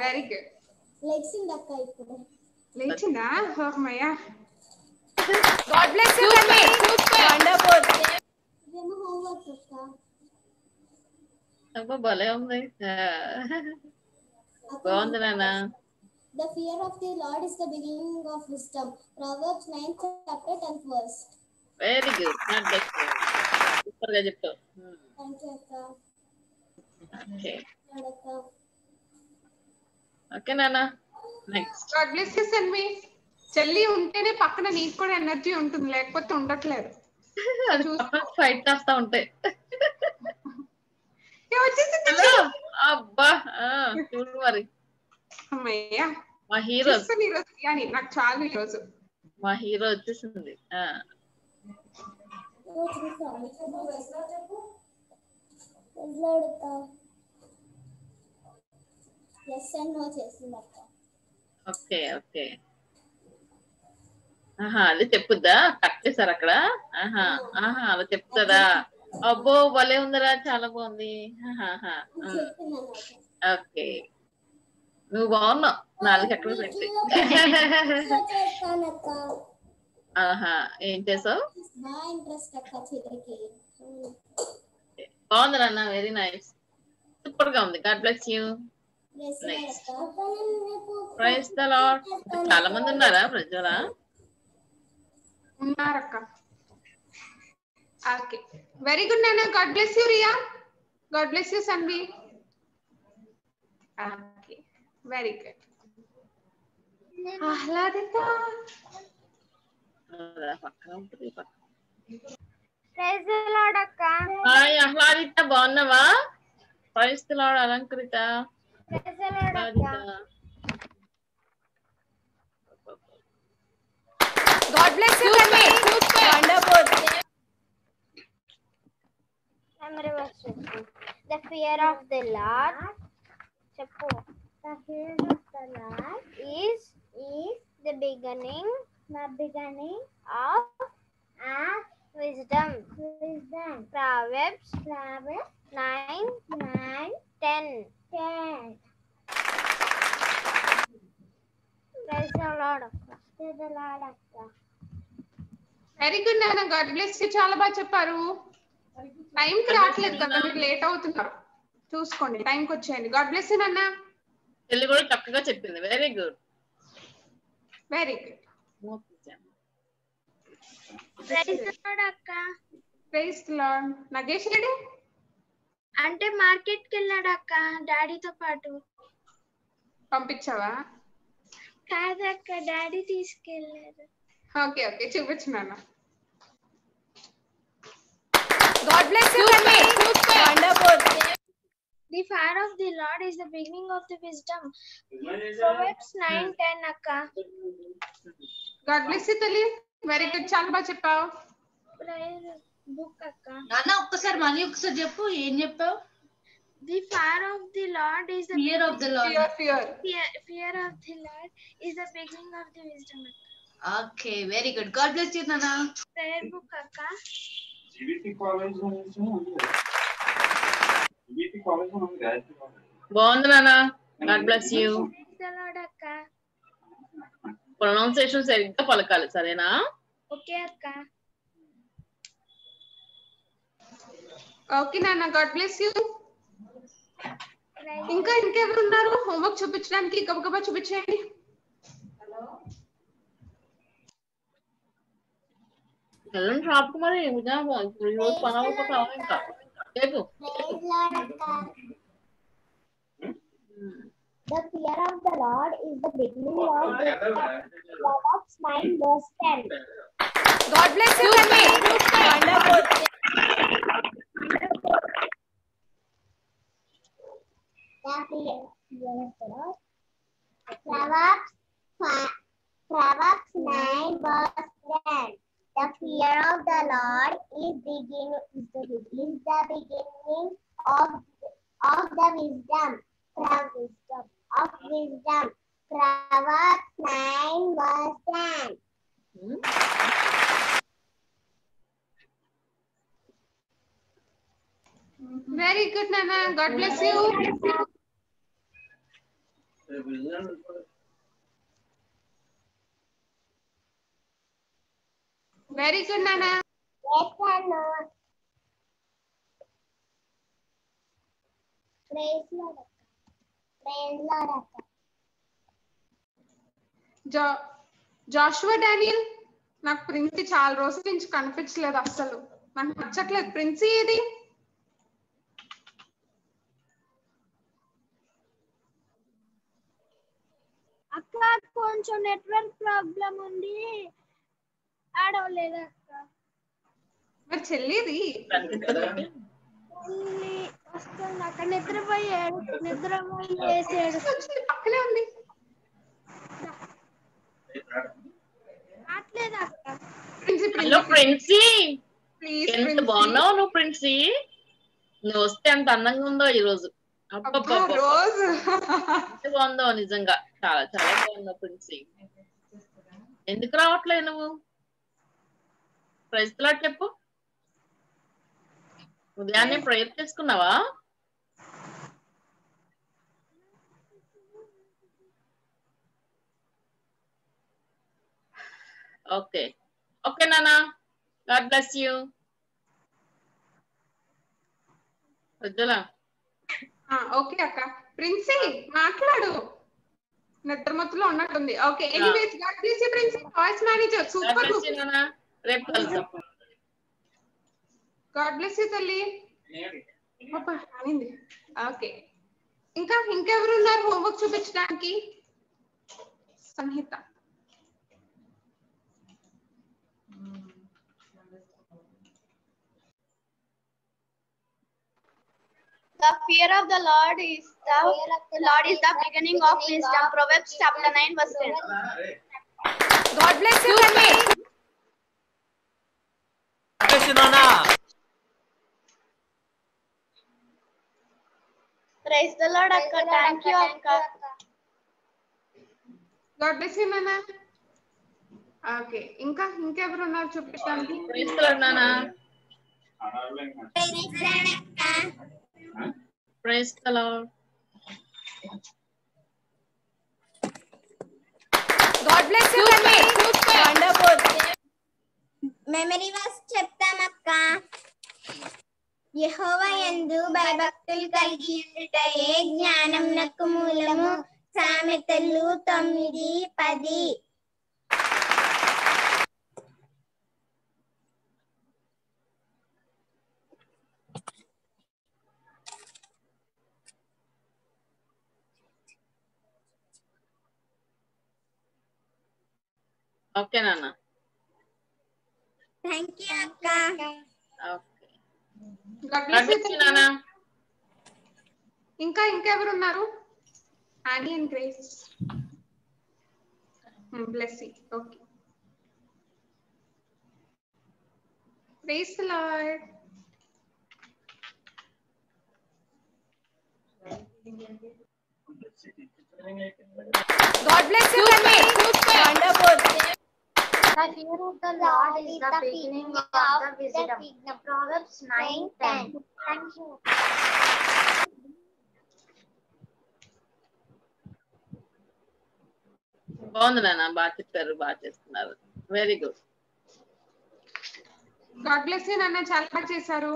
Very good. లెక్సింగ్ అక్క ఇప్పుడు లేచిందా? హోమయ్యా. God bless you, Nana. Wonderful. Then homework, Akka. Apa boleh om deh. The fear of the Lord is the beginning of wisdom. Proverbs 9 chapter 10th verse. Very good. Not bad. Super ga cheptu. Thank you akka. Okay. Okay nana. Next. God bless you send me. Chelli untene pakkana neeku kuda energy untundi lekapothe undatledu. Adu fight chestha untayi. Ye vachesindi. Abba don't worry. అమ్మయ్యా మా హీరో సని రస్యాని నాకు చాలా ఈ రోజు మా హీరో వచ్చేసింది ఆ ఎట్లాడతా yes and no చేసినట్ట ఓకే ఓకే ఆహా అది చెప్పుదా కట్ చేశారు అక్కడ ఆహా ఆహా అలా చెప్తారా అబ్బో భలే ఉందిరా చాలా బాగుంది ఆహా ఓకే నువ్వు బాగున్నావు నాలుగు ఎక్కడ పెట్టి ఏం చేసావు బాగుంది అన్న వెరీ నైస్ సూపర్ గా ఉంది God bless you praise the lord చాలా మంది ఉన్నారా ప్రజల ఉన్నారక్క ఓకే వెరీ గుడ్ నాన్న God bless you Riya God bless you Sanvi very good ahladita praise the lord akka hi ahladita bonnava praise the lord alankrita praise the lord akka god bless you mummy super wonderful amre vasu the fear of the lord cheppu The fear of the Lord is the beginning of wisdom. Proverbs 9:10. Praise the Lord. Praise the Lord. Very good, Nana. God bless you. Chala ba chepparu. Time ki raatledu kada meer late avutunnaru. Chuskondi time ki vacheyandi. God bless you, Nana. చెల్లి కూడా చక్కగా చెప్పింది very good very good praise lord అక్క ప్రైజ్ లార్డ్ నగేష్ రెడ్డి అంటే మార్కెట్ కి వెళ్ళాడు అక్క డాడీతో పాటు పంపించావా కాదక్క డాడీ తీసుకెళ్లారు ఓకే ఓకే చూపించు నాన్న God bless you super wonderful The fear of the Lord is the beginning of the wisdom. Proverbs 9:10 akka. God bless you tali. Very good chala ba cheppao. Praise book akka. Nana okkasari mani okkasari cheppu em cheppao. The fear of the Lord is the fear of the Lord. Fear of the Lord is the beginning of the wisdom. Okay, very good. God bless you Nana. Prayer book akka. GVT college nunchi బాగుంది నాన్న గాడ్ బ్లెస్ యూ ప్రొనౌన్సియేషన్ సరిగ్గా పలకాలి సరేనా ఓకే అక్క ఓకే నాన్న గాడ్ బ్లెస్ యూ ఇంకా ఇంకెవరు ఉన్నారు హోంవర్క్ చూపించడానికి గబగబా చూపించేయండి హలో రాపు మరి ఉదా రోజు పని అవ్వకపోతావా ఇంకా The fear of the Lord is the beginning of wisdom. Proverbs 9:10. God bless you, wonderful. Proverbs 9:10. The fear of the Lord is the beginning of the wisdom. Proverbs 9:10. Very good, Nana. God bless you. Very good, Nana. Yes, Nana. Joshua Daniel నాకు ప్రిన్సీ చాలా రోజుల నుంచి కనిపించలేదు, అసలు నాకు నచ్చట్లేదు ప్రిన్సీ. ఇది అక్క కొంచెం నెట్వర్క్ ప్రాబ్లం ఉంది, ఆడవలేదు అక్క. మరి చెల్లిది వస్తుంది అక్క, నిద్రపోయి పక్కనే ఉంది. బాగున్నావు నువ్వు ప్రిన్సీ, నువ్వు వస్తే ఎంత అందంగా ఉందో ఈ రోజు, బాగుందో నిజంగా, చాలా చాలా బాగున్నావు ప్రిన్సీ. ఎందుకు రావట్లేదు నువ్వు? ప్రైజ్ లాట్ చెప్పు. ఉదయాన్నే ప్రేయర్ చేసుకున్నావా? ఓకే ఓకే నానా, గాడ్ బ్లెస్ యూ. ఓకే అక్క, ప్రిన్సీ మాట్లాడు, నిద్ర మత్తులో ఉన్నట్టుంది. Okay anyways, God bless you Princy, voice manager super. రేపు కలుద్దాం. గాడ్ బ్లెస్ యూ తల్లి. ఓకే ఇంకా ఇంకెవరు ఉన్నారు హోంవర్క్ చూపించడానికి? Samhita. The fear of the Lord is the beginning of wisdom. Proverbs chapter 9 verse 10. God bless you, Nana. Bless you, Nana. Praise the Lord, Akka. Thank you, Akka. God bless you, Nana. Okay. Inka evaru unnaru chuppistaniki. Praise the Lord, Nana. Praise the Lord, Akka. Praise the Lord. God bless you, Nana. Wonderful. Memory verse cheptam akka. Yehova endu bhayabhaktalu kaligi undutaye jnanamunaku moolamu. Samethalu 9:10. Okay, Nana. Thank you, Akka. Okay. God bless you, Nana. Inka evaru unnaru? Annie and Grace. Bless you. Okay. Praise the Lord. God bless you, Nana. Wonderful. The fear of the Lord is the beginning of wisdom. Proverbs 9:10. Thank you. Bond Nana, baat cheptaru, baat chestunaru. Very good. God bless you, Nana. Chala baat chesaru.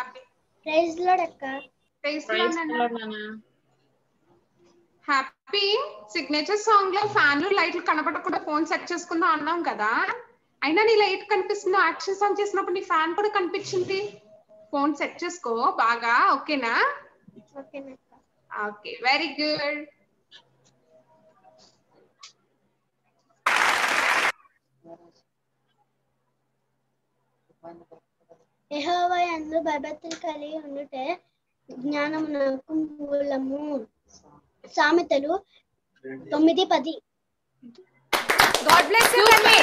Happy. Praise the Lord, Akka. Praise the Lord, Nana. Happy signature song లో ఫ్యాన్లు లైట్లు కనపడకుండా ఫోన్ సెట్ చేసుకుందాం అన్నాం కదా, అయినా నీ లైట్ కనిపిస్తుంది. యాక్షన్ సాంగ్ చేసినప్పుడు నీ ఫ్యాన్ కూడా కనిపించింది. ఫోన్ సెట్ చేసుకో బాగా, ఓకేనా? Okay, very good. యెహోవా యందు భయభక్తులు కలిగి ఉండుటే జ్ఞానమునకు మూలము. సామెతలు 9:10. God bless you, Nana.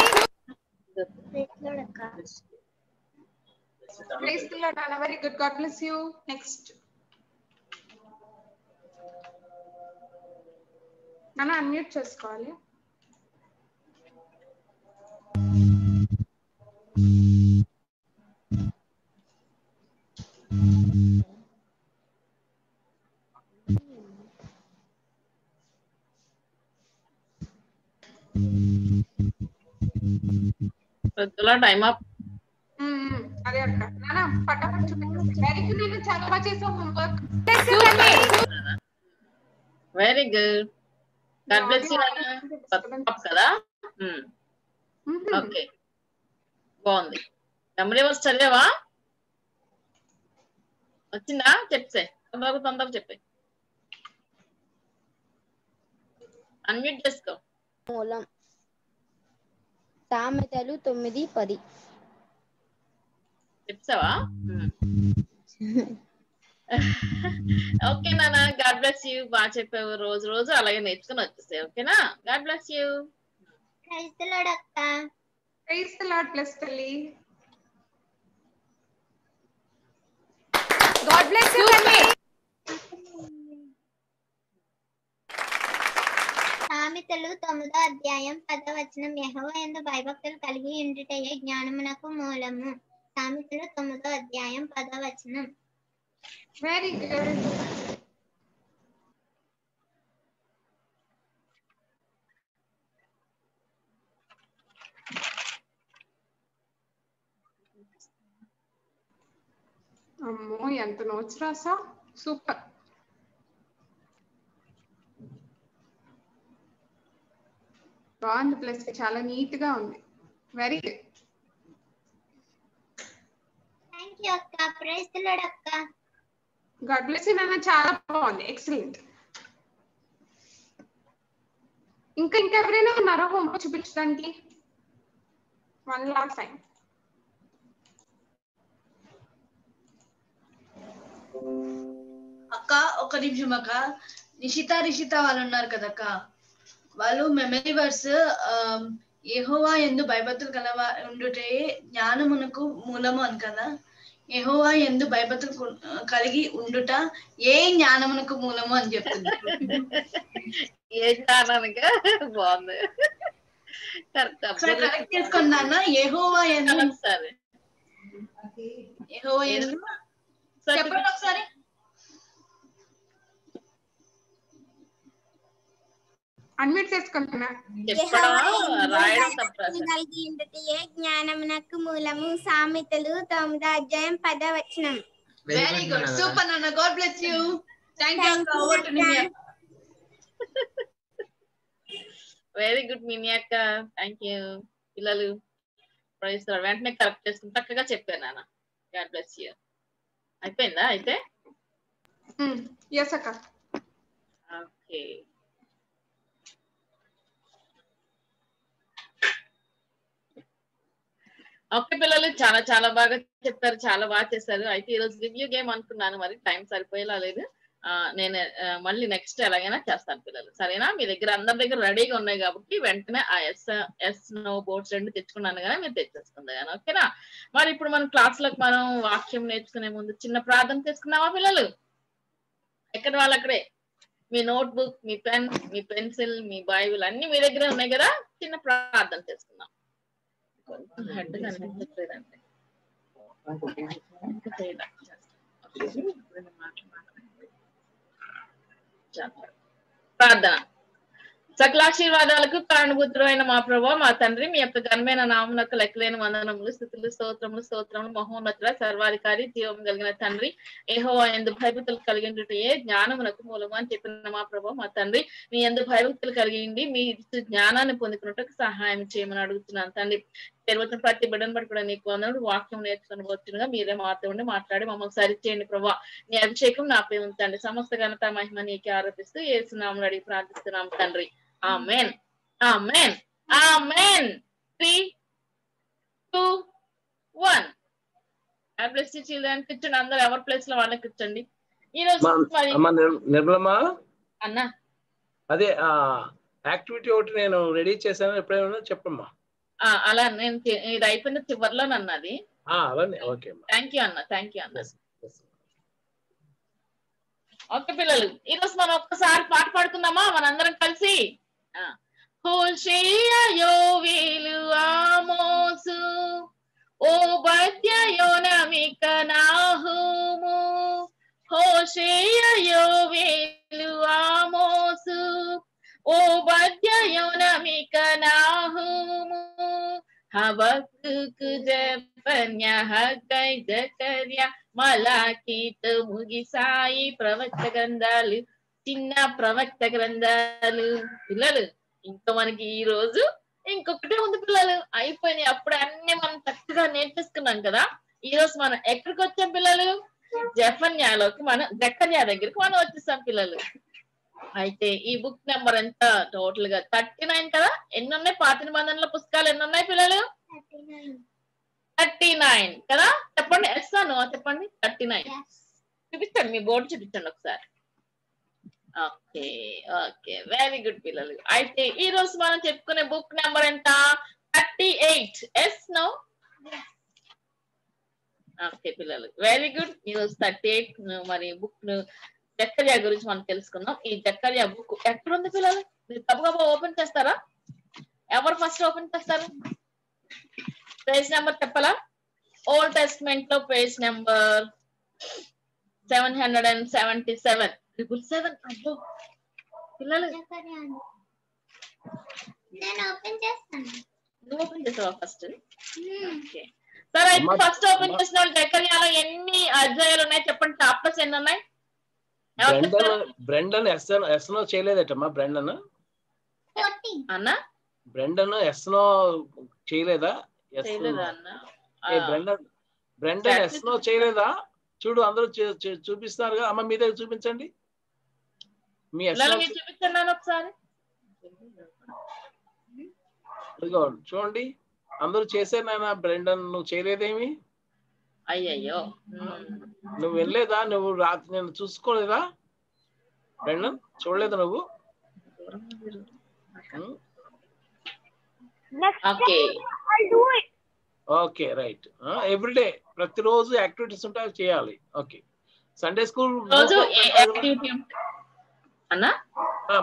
Praise the Lord, Nana. Very good. God bless you. Next. Nana, unmute చేసుకోవాలి. Time up. అదే అక్క है ना, फटाफट ने 4-5 ऐसा homework. Very good, God bless you కదా. ఓకే, బాగుంది. నెంబర్స్ చదివావా, వచ్చిందా? చెప్పే తొందరగా చెప్పే, అన్మ్యూట్ చేసుకో. మూలం సామెతలు 9:10 చెప్పావా? ఓకే నానా, గాడ్ బ్లెస్ యూ. బాగా చెప్పావు, రోజు రోజు అలాగే నేర్చుకుని వచ్చేసాయి. ఓకేనా, God bless you. Praise the lord అక్క, ప్రైజ్ ది లార్డ్. ప్లస్ తల్లి, గాడ్ బ్లెస్ యూ తల్లి. సామెతలు 9:10 యెహోవా యందు భయభక్తులు కలిగి ఉండుటయే జ్ఞానమునకు మూలము. సామెతలు 9:10. Very good. అమ్మో ఎంత నోట్స్ రాసా, సూపర్. బాగుంది ప్లస్, చాలా నీట్ గా ఉంది. వెరీ గుడ్, థ్యాంక్ యూ అక్క. ప్రైజ్ ది లార్డ్ అక్క, గాడ్ బ్లెస్ యు నాన్న. చాలా బాగుంది, ఎక్సలెంట్. ఇంకా ఇంకా ఎవరైనా ఉన్నారా హోంవర్క్ చూపించడానికి? వన్ లాస్ట్ టైం అక్క, ఒక నిమిషం అక్క. రిషిత వాళ్ళు ఉన్నారు కదక్క, వాళ్ళు మెమరీ వర్స్ యెహోవా యందు భయభక్తులు కలవా ఉండుటే జ్ఞానమునకు మూలము అని కదా. యెహోవా యందు భయభక్తులు కలిగి ఉండుట ఏ జ్ఞానమునకు మూలము అని చెప్తుంది. ఏ జ్ఞానానికి బాగుంది, కరెక్ట్ చేసుకున్నా. యెహోవా యందు ఒకసారి, యెహోవా యందు చెప్పండి ఒకసారి. అన్మ్యూట్ చేసుకుంటున్నా. జ్ఞానమునకు మూలము. సామెతలు 9:10. వెరీ గుడ్, సూపర్ నాన్న, God bless you. Very good Mini అక్క, థ్యాంక్ యూ. పిల్లలు వెంటనే కరెక్ట్ చేసుకుని చక్కగా చెప్పాను నాన్న, గాడ్ బ్లెస్ యూ. అయిపోయిందా? అయితే ఓకే, ఓకే పిల్లలు, చాలా చాలా బాగా చెప్పారు, చాలా బాగా చేశారు. అయితే ఈ రోజు రివ్యూ గేమ్ అనుకున్నాను, మరి టైం సరిపోయేలా లేదు. నేను మళ్ళీ నెక్స్ట్ ఎలాగైనా చేస్తాను పిల్లలు, సరేనా? మీ దగ్గర అందరి దగ్గర రెడీగా ఉన్నాయి కాబట్టి వెంటనే ఆ ఎస్ నో బోర్డ్స్ 2 తెచ్చుకున్నాను కానీ మీరు తెచ్చేసుకుందా కానీ, ఓకేనా? మరి ఇప్పుడు మనం క్లాస్ లో మనం వాక్యం నేర్చుకునే ముందు చిన్న ప్రార్థన చేసుకున్నావా పిల్లలు? ఎక్కడ వాళ్ళు అక్కడే, మీ నోట్ బుక్, మీ పెన్, మీ పెన్సిల్, మీ బైబిల్ అన్ని మీ దగ్గరే ఉన్నాయి కదా. చిన్న ప్రార్థన చేసుకున్నాం. ప్రార్థన. సకలాశీర్వాదాలకు కారణభూతుడైన మా ప్రభువా, మా తండ్రి, మీ యొక్క ఘనమైన నామమునకు లెక్కలేని వందనములు, స్తుతులు, స్తోత్రములు. మహోన్నతుడా, సర్వాధికారి, జీవం కలిగిన తండ్రి, యెహోవా యందు భయభక్తులు కలిగినటయే జ్ఞానమునకు మూలము అని చెప్పిన మా ప్రభువా, మా తండ్రి, మీ యందు భయభక్తులు కలిగింది మీ జ్ఞానాన్ని పొందుకున్నట్టుకు సహాయం చేయమని అడుగుతున్నాను తండ్రి. వచ్చిన ప్రతి బిడ్డను బట్టి కూడా నీకు అందరూ వాక్యం నేర్చుకుని వచ్చినగా మీరే మాతో ఉండి మాట్లాడి మమ్మల్ని సరిచేయండి ప్రభా. నీ అభిషేకం నాపై ఉందండి. సమస్త ఘనత మహిమ నీకే ఆరోపిస్తూ యేసు నామమున అడిగి ప్రార్థిస్తున్నాము తండ్రి. ఆమేన్, ఆమేన్, ఆమేన్. 3, 2, 1. కూర్చోండి అందరు, ఎవరి ప్లేస్ లో వాళ్ళకి కూర్చోండి. ఈ రోజు నిర్మలమ్మ అన్న అదే యాక్టివిటీ ఒకటి నేను రెడీ చేశాను, ఎప్పుడైనా చెప్పమ్మా. అలా నేను ఇది అయిపోయిన చివరిలో అన్నది. థ్యాంక్ యూ అన్న, థ్యాంక్ యూ అన్న. ఓకే పిల్లలు, ఈ రోజు మనం ఒక్కసారి పాట పాడుకుందామా మనందరం కలిసి? హోషేయా, యోవేలు, ఆమోసు, ఓబద్య, యోనామిక, నాహూము. హోషేయా, యోవేలు, ఆమోసు, ఓబద్య, యోనామిక, నాహూము. హబక్కూకు, ಯೆರೆಮೀಯ, ಹಗ್ಗೈ, ಜಕರ್ಯ, ಮಲಾಕೀತು, ಮುಗಿಸಾಯಿ ప్రవక్త గ్రంథాలు, చిన్న ప్రవక్త గ్రంథాలు. పిల్లలు ఇంకా మనకి ఈ రోజు ఇంకొకటే ఉంది పిల్లలు, అయిపోయినాయి. అప్పుడు అన్ని మనం చక్కగా నేర్చేసుకున్నాం కదా. ఈ రోజు మనం ఎక్కడికి వచ్చాం పిల్లలు? జెఫన్యాలోకి, మనం జకర్యా దగ్గరికి మనం వచ్చేసాం పిల్లలు. అయితే ఈ బుక్ నెంబర్ ఎంత? టోటల్ గా 39 కదా. ఎన్నున్నాయి? పాత నిబంధనల పుస్తకాలు ఎన్నున్నాయి పిల్లలు? 39 కదా. చెప్పండి ఎస్సాను చెప్పండి. 39 చూపించండి, మీ బోర్డు చూపించండి ఒకసారి. ఓకే ఓకే, వెరీ గుడ్ పిల్లలు. అయితే ఈ రోజు మనం చెప్పుకునే బుక్ నెంబర్ ఎంత? 38. Yes no? ఓకే పిల్లలు, వెరీ గుడ్. ఈ రోజు 38 మరి బుక్ జకర్యా గురించి మనం తెలుసుకుందాం. ఈ జకర్యా బుక్ ఎక్కడ ఉంది పిల్లలు? మీరు తప్పగా ఓపెన్ చేస్తారా? ఎవరు ఫస్ట్ ఓపెన్ చేస్తారు? పేజ్ నెంబర్ చెప్పాలా? ఓల్డ్ టెస్ట్మెంట్ లో పేజ్ నెంబర్ 777. పిల్లలు నువ్వు ఓపెన్ చేసావా ఫస్ట్? సరే, అయితే ఫస్ట్ ఓపెన్ చేసిన వాళ్ళు జకర్యాలో ఎన్ని అధ్యాయాలు ఉన్నాయి చెప్పండి. చాప్టర్స్ ఎన్ని ఉన్నాయి? చేయలేదా? చూడు, అందరూ చూపిస్తున్నారు కదా. అమ్మ మీ దగ్గర చూపించండి. చూడండి, అందరూ చేశారు నాయన. బ్రెండన్ నువ్వు చేయలేదేమి? అయ్యయ్యో, నువ్వు వెళ్ళలేదా? నువ్వు రాత్రి నేను చూసుకోలేదా? బ్రెండన్ చూడలేదా నువ్వు? Okay right. ఎవ్రీడే ప్రతిరోజు యాక్టివిటీస్ ఉంటాయి, చేయాలి. ఓకే, సండే స్కూల్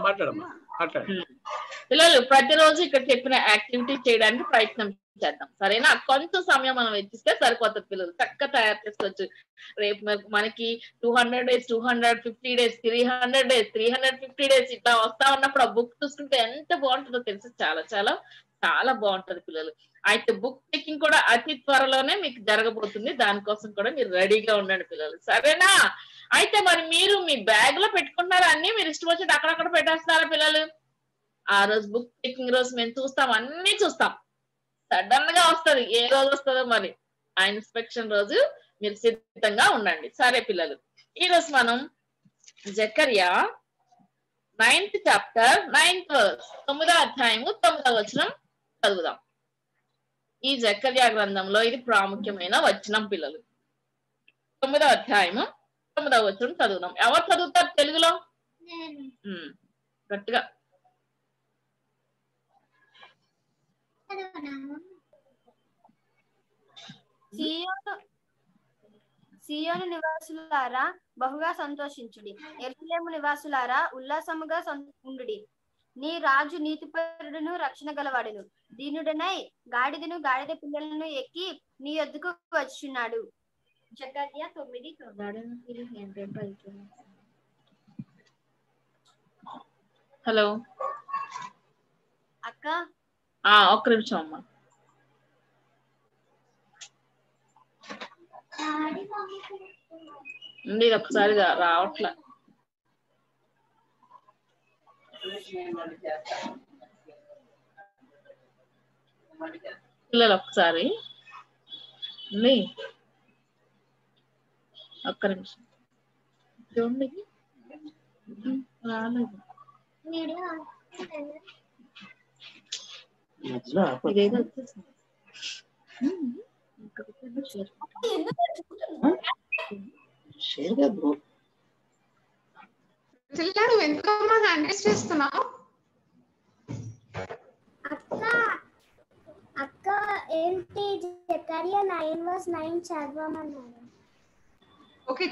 మాట్లాడమ్మా, మాట్లాడండి. పిల్లలు ప్రతిరోజు ఇక్కడ చెప్పిన యాక్టివిటీ చేయడానికి ప్రయత్నం చేద్దాం, సరేనా? కొంచెం సమయం మనం వెచ్చిస్తే సరిపోతుంది పిల్లలు, చక్కగా తయారు చేసుకోవచ్చు. రేపు మనకి 200 days, 250 days, 300 days, 350 days ఇట్లా వస్తా ఉన్నప్పుడు ఆ బుక్ చూసుకుంటే ఎంత బాగుంటుందో తెలుసు. చాలా చాలా చాలా బాగుంటది పిల్లలు. అయితే బుక్ టేకింగ్ కూడా అతి త్వరలోనే మీకు జరగబోతుంది. దానికోసం కూడా మీరు రెడీగా ఉండండి పిల్లలు, సరేనా? అయితే మరి మీరు మీ బ్యాగ్ లో పెట్టుకుంటున్నారా? అన్ని మీరు ఇష్టం వచ్చి అక్కడక్కడ పెట్టేస్తున్నారా పిల్లలు? ఆ రోజు బుక్ టేకింగ్ రోజు మేము చూస్తాం, అన్ని చూస్తాం. సడన్ గా వస్తుంది, ఏ రోజు వస్తుందో మరి. ఆ ఇన్స్పెక్షన్ రోజు మీరు సిద్ధంగా ఉండండి, సరే పిల్లలు? ఈ రోజు మనం జకర్యా 9th chapter 9th verse, 9వ అధ్యాయము 9వ వచనం చదువుదాం. ఈ జకర్యా గ్రంథంలో ఇది ప్రాముఖ్యమైన వచనం పిల్లలు. 9వ అధ్యాయము 9వ వచనం చదువుదాం. ఎవరు చదువుతారు తెలుగులో గట్టిగా? సియోను నివాసులారా బహుగా సంతోషించుడి, యెరూషలేము నివాసులారా ఉల్లాసముగా ఉండుడి. నీ రాజు నీతిపరుడును రక్షణ గలవాడును దీనుడనై గాడిదను గాడిద పిల్లలను ఎక్కి నీ యొద్దకు వచ్చున్నాడు. జకర్యా 9. హలో అక్క, ఒక్క నిమిషం అమ్మా. ఒకసారిగా రావట్లా. పిల్లలు ఒకసారి ఒక్క నిమిషం చూడండి, రాలేదు. ఇదేదో వచ్చేసింది.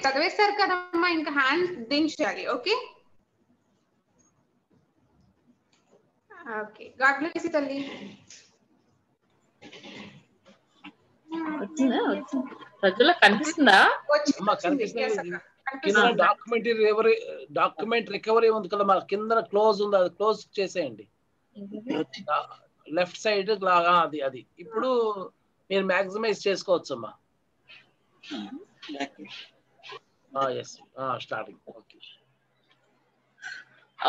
చదివేస్తారు కదమ్మా, ఇంకా హ్యాండ్ దించాలి. Okay okay, God bless you తల్లి. డాక్యుమెంట్ రికవరీ ఉంది కదా మన కింద, క్లోజ్ ఉంది, అది క్లోజ్ చేసేయండి లెఫ్ట్ సైడ్ లాగా. అది ఇప్పుడు మీరు మాక్సిమైజ్ చేసుకోవచ్చమ్మా.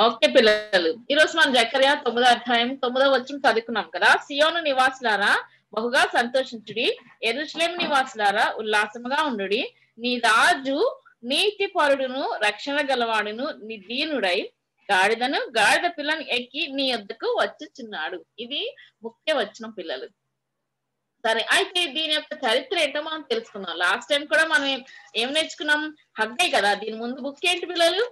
ఓకే పిల్లలు, ఈరోజు మనం జకర్యా 9వ అధ్యాయం 9వ వచనం చదువుకున్నాం కదా. సియోను నివాసులారా బహుగా సంతోషించుడి, యెరూషలేము నివాసులారా ఉల్లాసముగా ఉండుడి. నీ రాజు నీతి పరుడును రక్షణ గలవాడును నిదీనుడై గాడిదను గాడిద పిల్లను ఎక్కి నీ వద్దకు వచ్చుచున్నాడు. ఇది ముఖ్య వచనం పిల్లలు. సరే, అయితే దీని యొక్క చరిత్ర ఏంటో మనం తెలుసుకున్నాం. లాస్ట్ టైం కూడా మనం ఏం నేర్చుకున్నాం? హగ్గై కదా. దీని ముందు బుక్ ఏంటి పిల్లలు?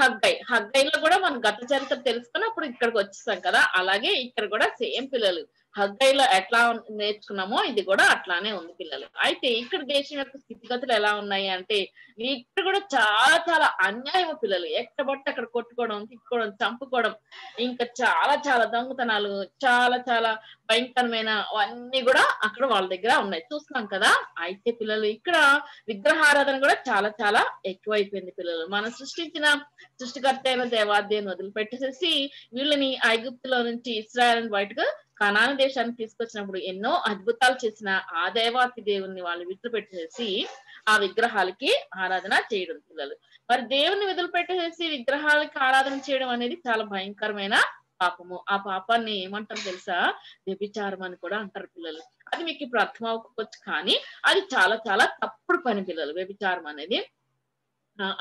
హగ్గై. హగ్గైలో కూడా మనం గత చరిత్ర తెలుసుకుని అప్పుడు ఇక్కడికి వచ్చేసాం కదా. అలాగే ఇక్కడ కూడా సేమ్ పిల్లలు. హగ్గైలో ఎట్లా నేర్చుకున్నామో ఇది కూడా అట్లానే ఉంది పిల్లలు. అయితే ఇక్కడ దేశం యొక్క స్థితిగతులు ఎలా ఉన్నాయి అంటే ఇక్కడ కూడా చాలా చాలా అన్యాయం పిల్లలు. ఎక్కడ పట్టి అక్కడ కొట్టుకోవడం, తిట్టుకోవడం, చంపుకోవడం, ఇంకా చాలా చాలా దొంగతనాలు, చాలా చాలా భయంకరమైన అన్ని కూడా అక్కడ వాళ్ళ దగ్గర ఉన్నాయి, చూస్తున్నాం కదా. అయితే పిల్లలు ఇక్కడ విగ్రహారాధన కూడా చాలా చాలా ఎక్కువైపోయింది పిల్లలు. మనం సృష్టించిన సృష్టికర్త అయిన దేవాదేవిని వదిలిపెట్టేసేసి వీళ్ళని ఐగుప్తులో నుంచి ఇశ్రాయేలు బయటకు కనాన దేశానికి తీసుకొచ్చినప్పుడు ఎన్నో అద్భుతాలు చేసిన ఆ దేవాతి దేవుని వాళ్ళు విదిలిపెట్టేసి ఆ విగ్రహాలకి ఆరాధన చేయడం పిల్లలు. మరి దేవుని వదిలిపెట్టేసి విగ్రహాలకి ఆరాధన చేయడం అనేది చాలా భయంకరమైన పాపము. ఆ పాపాన్ని ఏమంటారు తెలుసా? వ్యభిచారం అని కూడా అంటారు పిల్లలు. అది మీకు ఇప్పుడు అర్థం అవ్వకపోవచ్చు, కానీ అది చాలా చాలా తప్పుడు పని పిల్లలు. వ్యభిచారం అనేది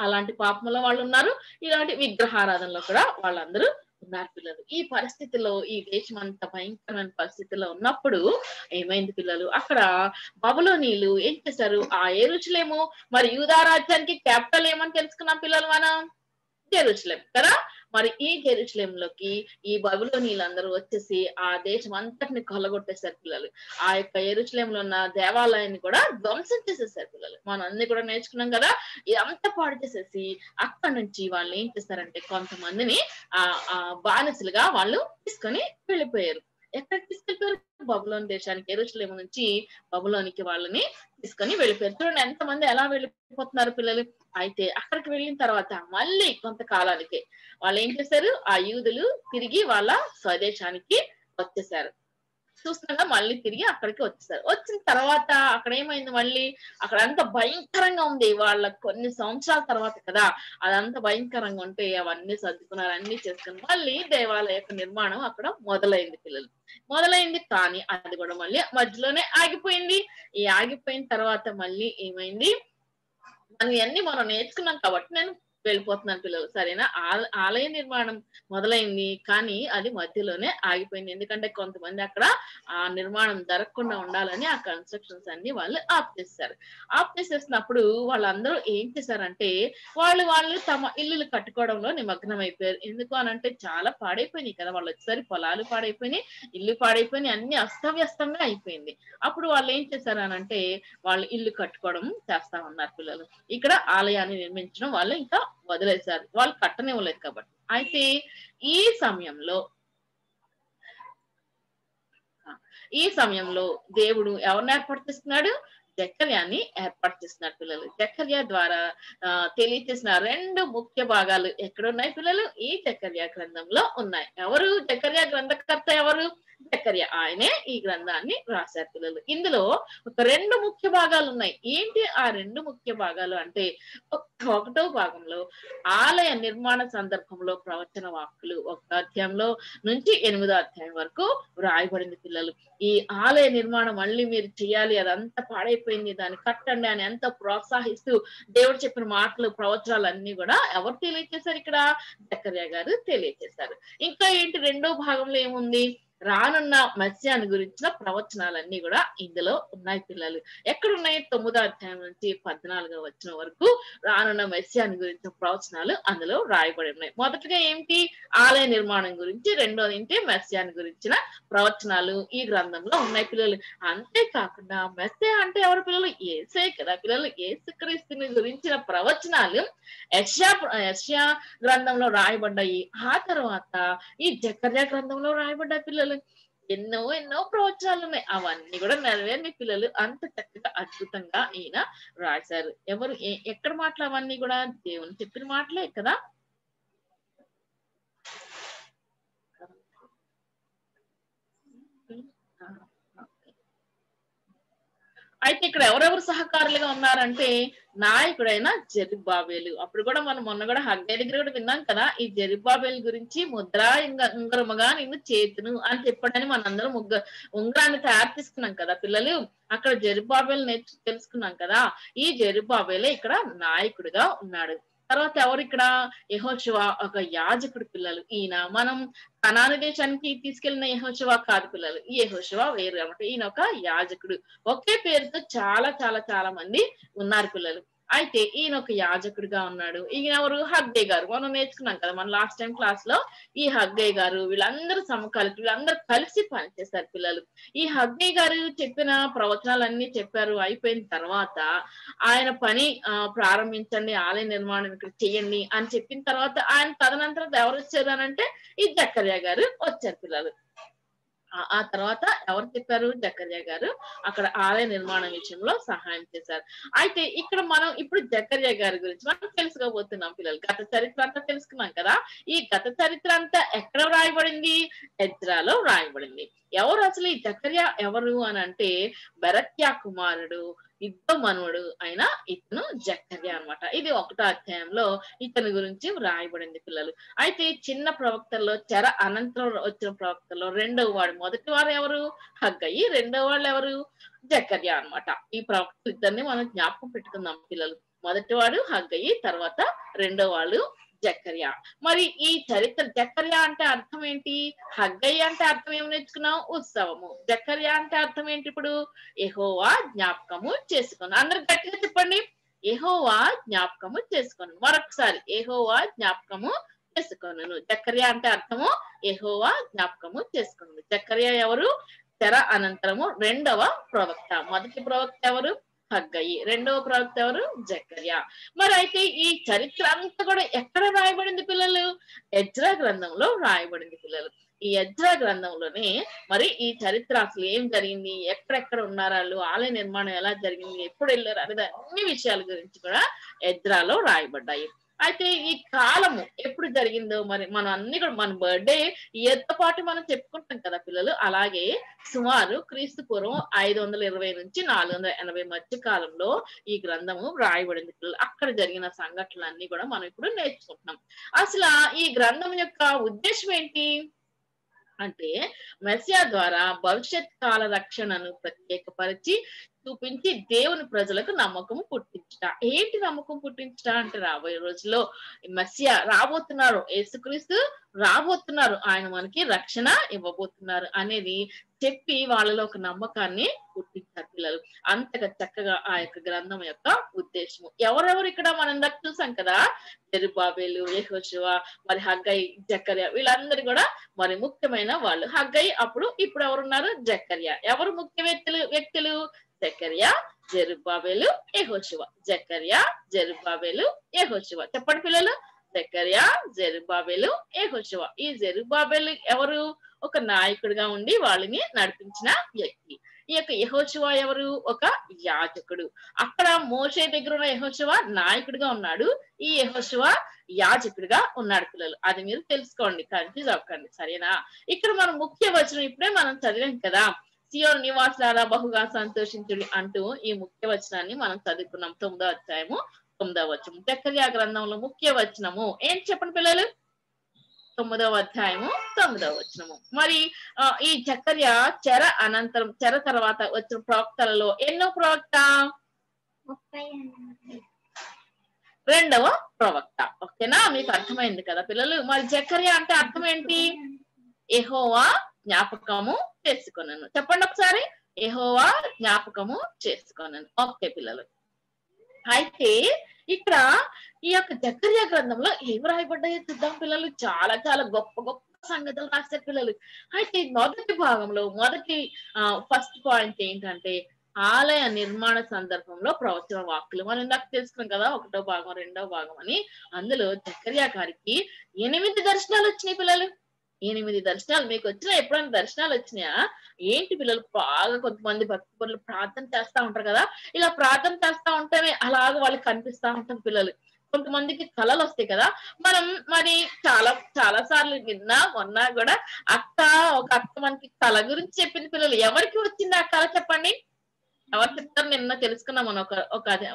అలాంటి పాపంలో వాళ్ళు ఉన్నారు, ఇలాంటి విగ్రహారాధనలో కూడా వాళ్ళందరూ ఉన్నారు పిల్లలు. ఈ పరిస్థితిలో ఈ దేశం అంత భయంకరమైన పరిస్థితిలో ఉన్నప్పుడు ఏమైంది పిల్లలు? అక్కడ బబులోనీయులు ఏం చేశారు? ఆ యెరూషలేము మరి యూదా రాజ్యానికి క్యాపిటల్ ఏమని తెలుసుకున్నాం పిల్లలు మనం? జెరూషలేం కదా. మరి ఈ జెరూషలేంలోకి ఈ బబులోనీయులందరూ వచ్చేసి ఆ దేశం అంతటిని కొల్లగొట్టేశారు పిల్లలు. ఆ యొక్క యెరూషలేంలో ఉన్న దేవాలయాన్ని కూడా ధ్వంసం చేసేసారు పిల్లలు. మనం అన్ని కూడా నేర్చుకున్నాం కదా. ఇదంతా పాడు చేసేసి అక్కడ నుంచి వాళ్ళు ఏం చేస్తారంటే కొంతమందిని ఆ బానిసలుగా వాళ్ళు తీసుకొని వెళ్ళిపోయారు. ఎక్కడికి తీసుకెళ్ళిపోయారు? బబులోని దేశానికి. యెరూషలేము నుంచి బబులోనికి వాళ్ళని తీసుకొని వెళ్ళిపోయారు. చూడండి ఎంతమంది ఎలా వెళ్ళిపోతున్నారు పిల్లలు. అయితే అక్కడికి వెళ్ళిన తర్వాత మళ్ళీ కొంతకాలానికి వాళ్ళు ఏం చేశారు? ఆ యూదులు తిరిగి వాళ్ళ స్వదేశానికి వచ్చేసారు. చూస్తుండగా మళ్ళీ తిరిగి అక్కడికి వచ్చేసారు. వచ్చిన తర్వాత అక్కడ ఏమైంది? మళ్ళీ అక్కడ అంత భయంకరంగా ఉంది. వాళ్ళ కొన్ని సంవత్సరాల తర్వాత కదా అదంతా భయంకరంగా ఉంటే అవన్నీ సర్దుకున్నారు, అన్ని చేసుకుని మళ్ళీ దేవాలయ యొక్క నిర్మాణం అక్కడ మొదలైంది పిల్లలు. మొదలైంది, కానీ అది కూడా మళ్ళీ మధ్యలోనే ఆగిపోయింది. ఈ ఆగిపోయిన తర్వాత మళ్ళీ ఏమైంది? అన్ని మనం నేర్చుకున్నాం కాబట్టి నేను వెళ్ళిపోతున్నాను పిల్లలు. సరేనా, ఆలయ నిర్మాణం మొదలైంది, కానీ అది మధ్యలోనే ఆగిపోయింది. ఎందుకంటే కొంతమంది అక్కడ ఆ నిర్మాణం జరగకుండా ఉండాలని ఆ కన్స్ట్రక్షన్స్ అన్ని వాళ్ళు ఆపేస్తారు. ఆపేసేసినప్పుడు వాళ్ళందరూ ఏం చేశారంటే వాళ్ళు తమ ఇల్లులు కట్టుకోవడంలో నిమగ్నం అయిపోయారు. ఎందుకు అనంటే చాలా పాడైపోయినాయి కదా. వాళ్ళు వచ్చేసరి పొలాలు పాడైపోయినాయి, ఇల్లు పాడైపోయినాయి, అన్ని అస్తవ్యస్తంగా అయిపోయింది. అప్పుడు వాళ్ళు ఏం చేశారు అనంటే వాళ్ళు ఇల్లు కట్టుకోవడం చేస్తా ఉన్నారు పిల్లలు. ఇక్కడ ఆలయాన్ని నిర్మించడం వాళ్ళు ఇంకా వదిలేశారు, వాళ్ళు కట్టనివ్వలేదు కాబట్టి. అయితే ఈ సమయంలో దేవుడు ఎవరిని ఏర్పాటు చేస్తున్నాడు? జకర్యాని ఏర్పాటు చేస్తున్నాడు పిల్లలు. జకర్యా ద్వారా తెలియచేసిన రెండు ముఖ్య భాగాలు ఎక్కడున్నాయి పిల్లలు? ఈ జకర్యా గ్రంథంలో ఉన్నాయి. ఎవరు జకర్యా గ్రంథకర్త? ఎవరు? జకర్యా. ఆయనే ఈ గ్రంథాన్ని రాశారు పిల్లలు. ఇందులో ఒక రెండు ముఖ్య భాగాలు ఉన్నాయి. ఏంటి ఆ రెండు ముఖ్య భాగాలు అంటే, ఒకటో భాగంలో ఆలయ నిర్మాణ సందర్భంలో ప్రవచన వాక్కులు 1వ అధ్యాయంలో నుంచి 8వ అధ్యాయం వరకు రాయబడింది పిల్లలు. ఈ ఆలయ నిర్మాణం మళ్ళీ మీరు చేయాలి, అదంతా పాడైపోయింది, దాన్ని కట్టండి అని ఎంతో ప్రోత్సాహిస్తూ దేవుడు చెప్పిన మాటలు ప్రవచనాలు అన్ని కూడా ఎవరు తెలియజేశారు? ఇక్కడ జకర్యా గారు తెలియజేశారు. ఇంకా ఏంటి రెండో భాగంలో ఏముంది? రానున్న మత్స్యాన్ని గురించిన ప్రవచనాలన్నీ కూడా ఇందులో ఉన్నాయి పిల్లలు. ఎక్కడున్నాయి? 9వ అధ్యాయం నుంచి 14వ వచనం వరకు రానున్న మత్స్యాన్ని గురించిన ప్రవచనాలు అందులో రాయబడి ఉన్నాయి. మొదటిగా ఏంటి? ఆలయ నిర్మాణం గురించి, రెండోది ఏంటి? మత్స్యాన్ని గురించిన ప్రవచనాలు ఈ గ్రంథంలో ఉన్నాయి పిల్లలు. అంతేకాకుండా మత్స్య అంటే ఎవరు పిల్లలు? యేసే కదా పిల్లలు. యేసుక్రీస్తుని గురించిన ప్రవచనాలు యెషయా గ్రంథంలో రాయబడ్డాయి. ఆ తర్వాత ఈ జకర్యా గ్రంథంలో రాయబడ్డాయి పిల్లలు. ఎన్నో ఎన్నో ప్రవచనాలు ఉన్నాయి, అవన్నీ కూడా నెరవేరిన పిల్లలు. అంత చక్కగా అద్భుతంగా ఈయన రాశారు. ఎవరు ఎక్కడ మాటలు? అవన్నీ కూడా దేవుని చెప్పిన మాటలే కదా. అయితే ఇక్కడ ఎవరెవరు సహకారులుగా ఉన్నారంటే నాయకుడైన జెరుబ్బాబెలు. అప్పుడు కూడా మనం మొన్న కూడా హగ్గై దగ్గర కూడా విన్నాం కదా, ఈ జెరుబ్బాబెలు గురించి ముద్ర ఉంగరముగా నేను చేతును అని చెప్పాడని మనందరం ఉంగరాన్ని తయారు చేసుకున్నాం కదా పిల్లలు. అక్కడ జెరుబ్బాబెలు తెలుసుకున్నాం కదా, ఈ జెరుబ్బాబెలే ఇక్కడ నాయకుడిగా ఉన్నాడు. తర్వాత ఎవరు ఇక్కడ? యెహోషువ ఒక యాజకుడు పిల్లలు. ఈయన మనం కనాను దేశానికి తీసుకెళ్లిన యెహోషువ కాదు పిల్లలు, ఈ యెహోషువ వేరు అనమాట. ఈయన ఒక యాజకుడు. ఒకే పేరుతో చాలా చాలా చాలా మంది ఉన్నారు పిల్లలు. అయితే ఈయన ఒక యాజకుడిగా ఉన్నాడు. ఈయన ఎవరు? హగ్గై గారు. మనం నేర్చుకున్నాం కదా మన లాస్ట్ టైం క్లాస్ లో, ఈ హగ్గై గారు వీళ్ళందరూ సమకాలికులు, వీళ్ళందరూ కలిసి పనిచేశారు పిల్లలు. ఈ హగ్గై గారు చెప్పిన ప్రవచనాలన్నీ చెప్పారు. అయిపోయిన తర్వాత ఆయన పని ప్రారంభించండి, ఆలయ నిర్మాణం ఇక్కడ చేయండి అని చెప్పిన తర్వాత ఆయన తదనంతరం ఎవరు వచ్చారు అనంటే ఈ జకర్యా గారు వచ్చారు పిల్లలు. ఆ తర్వాత ఎవరు చెప్పారు? జకర్యా గారు అక్కడ ఆలయ నిర్మాణ విషయంలో సహాయం చేశారు. అయితే ఇక్కడ మనం ఇప్పుడు జకర్యా గారి గురించి మనం తెలుసుకోబోతున్నాం పిల్లలు. గత చరిత్ర అంతా తెలుసుకున్నాం కదా. ఈ గత చరిత్ర అంతా ఎక్కడ వ్రాయబడింది? ఎజ్రాలో వ్రాయబడింది. ఎవరు అసలు ఈ జకర్యా? ఎవరు అని అంటే బెరక్యా కుమారుడు, ఇద్దో మనవడు అయిన ఇతను జకర్యా అనమాట. ఇది 1వ అధ్యాయంలో ఇతని గురించి వ్రాయబడింది పిల్లలు. అయితే చిన్న ప్రవక్తల్లో, చెర అనంతరం వచ్చిన ప్రవక్తల్లో 2వ వాడు, 1వ వారు ఎవరు? హగ్గయి, 2వ వాళ్ళు ఎవరు? జకర్యా అనమాట. ఈ ప్రవక్తలు ఇద్దరిని మనం జ్ఞాపకం పెట్టుకుందాం పిల్లలు. 1వ వాడు హగ్గయి, తర్వాత 2వ వాళ్ళు జకర్యా. మరి ఈ చరిత్ర, జకర్యా అంటే అర్థం ఏంటి? హగ్గయి అంటే అర్థం ఏమి నేర్చుకున్నాం? ఉత్సవము. జకర్యా అంటే అర్థం ఏంటి? ఇప్పుడు యెహోవా జ్ఞాపకము చేసుకున్నాం. అందరు గట్టిగా చెప్పండి, యెహోవా జ్ఞాపకము చేసుకున్నాను. మరొకసారి, యెహోవా జ్ఞాపకము చేసుకున్నాను. జకర్యా అంటే అర్థము యెహోవా జ్ఞాపకము చేసుకున్నాను. జకర్యా ఎవరు? తెర అనంతరము 2వ ప్రవక్త. 1వ ప్రవక్త ఎవరు? హగ్గయి, 2వ ప్రవక్త ఎవరు? జకర్యా. మరి అయితే ఈ చరిత్ర అంతా కూడా ఎక్కడ రాయబడింది పిల్లలు? ఎజ్రా గ్రంథంలో రాయబడింది పిల్లలు. ఈ ఎజ్రా గ్రంథంలోనే మరి ఈ చరిత్ర అసలు ఏం జరిగింది, ఎక్కడెక్కడ ఉన్నారాళ్ళు, ఆలయ నిర్మాణం ఎలా జరిగింది, ఎప్పుడు వెళ్ళారు అనేది అన్ని విషయాల గురించి కూడా ఎజ్రాలో రాయబడ్డాయి. అయితే ఈ కాలము ఎప్పుడు జరిగిందో మరి మనం అన్ని కూడా మన బర్త్డే ఇయర్తో పాటు మనం చెప్పుకుంటాం కదా పిల్లలు. అలాగే సుమారు క్రీస్తుపూర్వం 520 నుంచి 480 మధ్య కాలంలో ఈ గ్రంథము రాయబడింది పిల్లలు. అక్కడ జరిగిన సంఘటనలన్నీ కూడా మనం ఇప్పుడు నేర్చుకుంటున్నాం. అసలు ఈ గ్రంథం యొక్క ఉద్దేశం ఏంటి అంటే, మెస్సియా ద్వారా భవిష్యత్ కాల రక్షణను ప్రత్యేకపరిచి చూపించి దేవుని ప్రజలకు నమ్మకము పుట్టించుట. ఏంటి నమ్మకం పుట్టించుట అంటే, రాబోయే రోజుల్లో మెస్సియా రాబోతున్నారు, యేసుక్రీస్తు రాబోతున్నారు, ఆయన మనకి రక్షణ ఇవ్వబోతున్నారు అనేది చెప్పి వాళ్ళలో ఒక నమ్మకాన్ని పుట్టించారు పిల్లలు. అంతగా చక్కగా ఆ యొక్క గ్రంథం యొక్క ఉద్దేశము. ఎవరెవరు ఇక్కడ మనం ఇందాక చూసాం కదా, జెరుబ్బాబెలు, యెహోషువ, మరి హగ్గయి, జకర్యా, వీళ్ళందరూ కూడా మరి ముఖ్యమైన వాళ్ళు. హగ్గయి అప్పుడు, ఇప్పుడు ఎవరున్నారు? జకర్యా. ఎవరు ముఖ్య వ్యక్తులు? జకర్యా, జెరుబ్బాబెలు, యెహోషువ. జకర్యా, జెరుబ్బాబెలు, యెహోషువ. చెప్పండి పిల్లలు, జకర్యా, జెరుబ్బాబెలు, యెహోషువ. ఈ జెరుబ్బాబెలు ఎవరు? ఒక నాయకుడిగా ఉండి వాళ్ళని నడిపించిన వ్యక్తి. ఈ యొక్క యెహోషువ ఎవరు? ఒక యాజకుడు. అక్కడ మోషే దగ్గర ఉన్న యెహోషువ నాయకుడిగా ఉన్నాడు, ఈ యెహోషువ యాజకుడిగా ఉన్నాడు పిల్లలు. అది మీరు తెలుసుకోండి, కన్ఫ్యూజ్ అవ్వకండి, సరేనా? ఇక్కడ మనం ముఖ్య వచనం ఇప్పుడే మనం చదివాం కదా, సియోను నివాసులారా బహుగా సంతోషించుడి అంటూ ఈ ముఖ్య వచనాన్ని మనం చదువుకున్నాం 9వ అధ్యాయము 9వ వచనం. జకర్యా గ్రంథంలో ముఖ్య వచనము ఏంటి చెప్పండి పిల్లలు? 9వ అధ్యాయము 9వ వచనము. మరి ఈ జకర్యా చెర అనంతరం, చెర తర్వాత వచ్చిన ప్రవక్తలలో ఎన్నో ప్రవక్త? 2వ ప్రవక్త. ఓకేనా, మీకు అర్థమైంది కదా పిల్లలు. మరి జకర్యా అంటే అర్థం ఏంటి? యెహోవా జ్ఞాపకము చేసుకున్నాను. చెప్పండి ఒకసారి, యెహోవా జ్ఞాపకము చేసుకున్నాను. ఓకే పిల్లలు. అయితే ఇక్కడ ఈ యొక్క జకర్యా గ్రంథంలో ఏం రాయబడ్డాయో చూద్దాం పిల్లలు. చాలా చాలా గొప్ప గొప్ప సంగతులు రాశారు పిల్లలు. అయితే మొదటి భాగంలో ఫస్ట్ పాయింట్ ఏంటంటే, ఆలయ నిర్మాణ సందర్భంలో ప్రవచన వాక్కులు. మనం ఇందాక తెలుసుకున్నాం కదా 1వ భాగం 2వ భాగం అని. అందులో జకర్యా గారికి 8 దర్శనాలు వచ్చినాయి పిల్లలు. 8 దర్శనాలు మీకు వచ్చినా? ఎప్పుడైనా దర్శనాలు వచ్చినాయా? ఏంటి పిల్లలు, బాగా కొంతమంది భక్తులు ప్రార్థన చేస్తా ఉంటారు కదా, ఇలా ప్రార్థన చేస్తా ఉంటేనే అలాగ వాళ్ళకి కనిపిస్తా ఉంటారు పిల్లలు. కొంతమందికి కళలు వస్తాయి కదా. మనం మరి చాలా చాలా సార్లు నిన్న మొన్న కూడా ఒక అక్క మనకి కళ గురించి చెప్పింది పిల్లలు. ఎవరికి వచ్చింది ఆ కళ చెప్పండి? ఎవరు చెప్తారు నిన్న తెలుసుకున్నాం మనం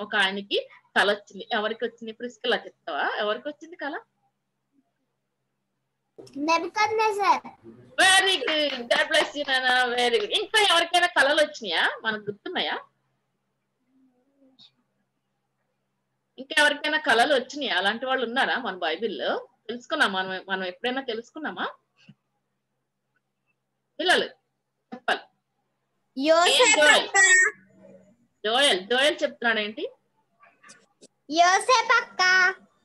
ఒక ఆయనకి కళ వచ్చింది. ఎవరికి వచ్చింది ప్రిస్కిలా చెప్తావా? ఎవరికి వచ్చింది కళ? Very good, God bless you నానా, వెరీ గుడ్. ఇంకా ఎవరికైనా కళలు వచ్చినాయా మనకు గుర్తున్నాయా? ఇంకా ఎవరికైనా కళలు వచ్చినాయా? అలాంటి వాళ్ళు ఉన్నారా మన బైబిల్లో? తెలుసుకున్నాం మనం ఎప్పుడైనా తెలుసుకున్నామా? పిల్లలు చెప్పాలి. జోయల్ జోయల్ చెప్తున్నాడు ఏంటి?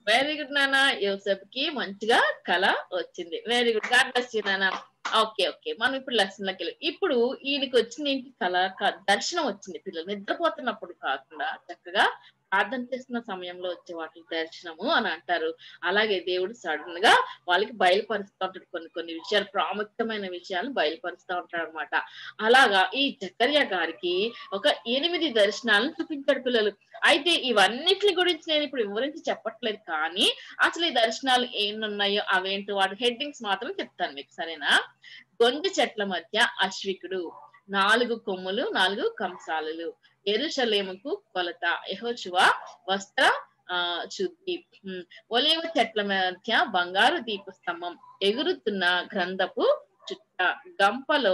వెరీ గుడ్ నాన్న, యోసేపు కి మంచిగా కళ వచ్చింది. Very good, God bless you నాన్న. ఓకే ఓకే, మనం ఇప్పుడు లెసన్ లోకి వెళ్ళాం. ఇప్పుడు ఈయనకి వచ్చిన కళ దర్శనం వచ్చింది. పిల్లలు నిద్రపోతున్నప్పుడు కాకుండా చక్కగా ప్రార్థన చేస్తున్న సమయంలో వచ్చే వాటికి దర్శనము అని అంటారు. అలాగే దేవుడు సడన్ గా వాళ్ళకి బయలుపరుస్తూ ఉంటాడు, కొన్ని కొన్ని విషయాలు, ప్రాముఖ్యమైన విషయాలను బయలుపరుస్తూ ఉంటాడు అనమాట. అలాగా ఈ జకర్యా గారికి ఒక 8 దర్శనాలను చూపించాడు పిల్లలు. అయితే ఇవన్నిటి గురించి నేను ఇప్పుడు వివరించి చెప్పట్లేదు, కానీ అసలు ఈ దర్శనాలు ఏమున్నాయో అవేంటో వాటి హెడ్డింగ్స్ మాత్రం చెప్తాను మీకు, సరేనా? గొంజి చెట్ల మధ్య అశ్వికుడు, 4 కొమ్ములు 4 కంసాలు, యెరూషలేముకు కొలత, యెహోషువ వస్త్ర శుద్ధి, ఒలివ చెట్ల మధ్య బంగారు దీపస్తంభం, ఎగురుతున్న గ్రంథపు చుట్ట, గంపలో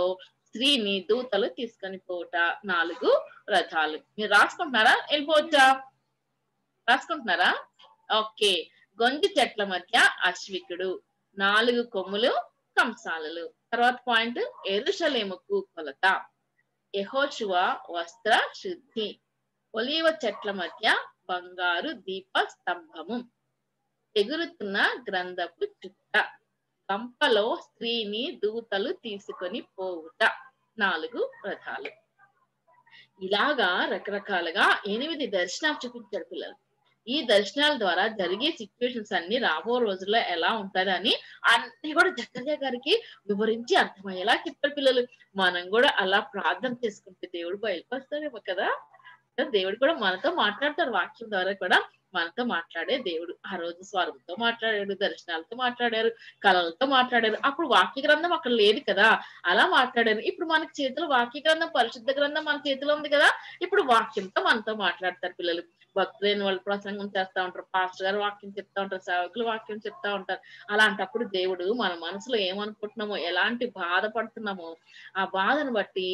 స్త్రీని దూతలు తీసుకొని పోట, 4 రథాలు. మీరు రాసుకుంటున్నారా? వెళ్ళిపోవచ్చా? రాసుకుంటున్నారా? ఓకే. గొంజి చెట్ల మధ్య అశ్వికుడు, 4 కొమ్ములు కంసాలు. తర్వాత పాయింట్, యెరూషలేముకు కొలత, యెహోషువ వస్త్ర శుద్ధి, ఒలీవ చెట్ల మధ్య బంగారు దీప స్తంభము, ఎగురుతున్న గ్రంథపు చుట్ట, గంపలో స్త్రీని దూతలు తీసుకొని పోవుట, 4 రథాలు. ఇలాగా రకరకాలుగా 8 దర్శనాలు చూపించారు పిల్లలు. ఈ దర్శనాల ద్వారా జరిగే సిచ్యువేషన్స్ అన్ని రాబో రోజుల్లో ఎలా ఉంటుందని అన్ని కూడా జకర్యా గారికి వివరించి అర్థమయ్యేలా చెప్పారు పిల్లలు. మనం కూడా అలా ప్రార్థన చేసుకుంటే దేవుడు బయలుపరుస్తారేమో కదా. దేవుడు కూడా మనతో మాట్లాడతారు, వాక్యం ద్వారా కూడా మనతో మాట్లాడే దేవుడు. ఆ రోజు స్వరంతో మాట్లాడాడు, దర్శనాలతో మాట్లాడారు, కళలతో మాట్లాడారు. అప్పుడు వాక్య గ్రంథం అక్కడ లేదు కదా, అలా మాట్లాడారు. ఇప్పుడు మనకి చేతిలో వాక్య గ్రంథం, పరిశుద్ధ గ్రంథం మన చేతిలో ఉంది కదా. ఇప్పుడు వాక్యంతో మనతో మాట్లాడతారు పిల్లలు. భక్తులైన వాళ్ళు ప్రసంగం చేస్తా ఉంటారు, పాస్టర్ గారు వాక్యం చెప్తా ఉంటారు, సేవకులు వాక్యం చెప్తా ఉంటారు. అలాంటప్పుడు దేవుడు మన మనసులో ఏమనుకుంటున్నామో, ఎలాంటి బాధపడుతున్నామో ఆ బాధను బట్టి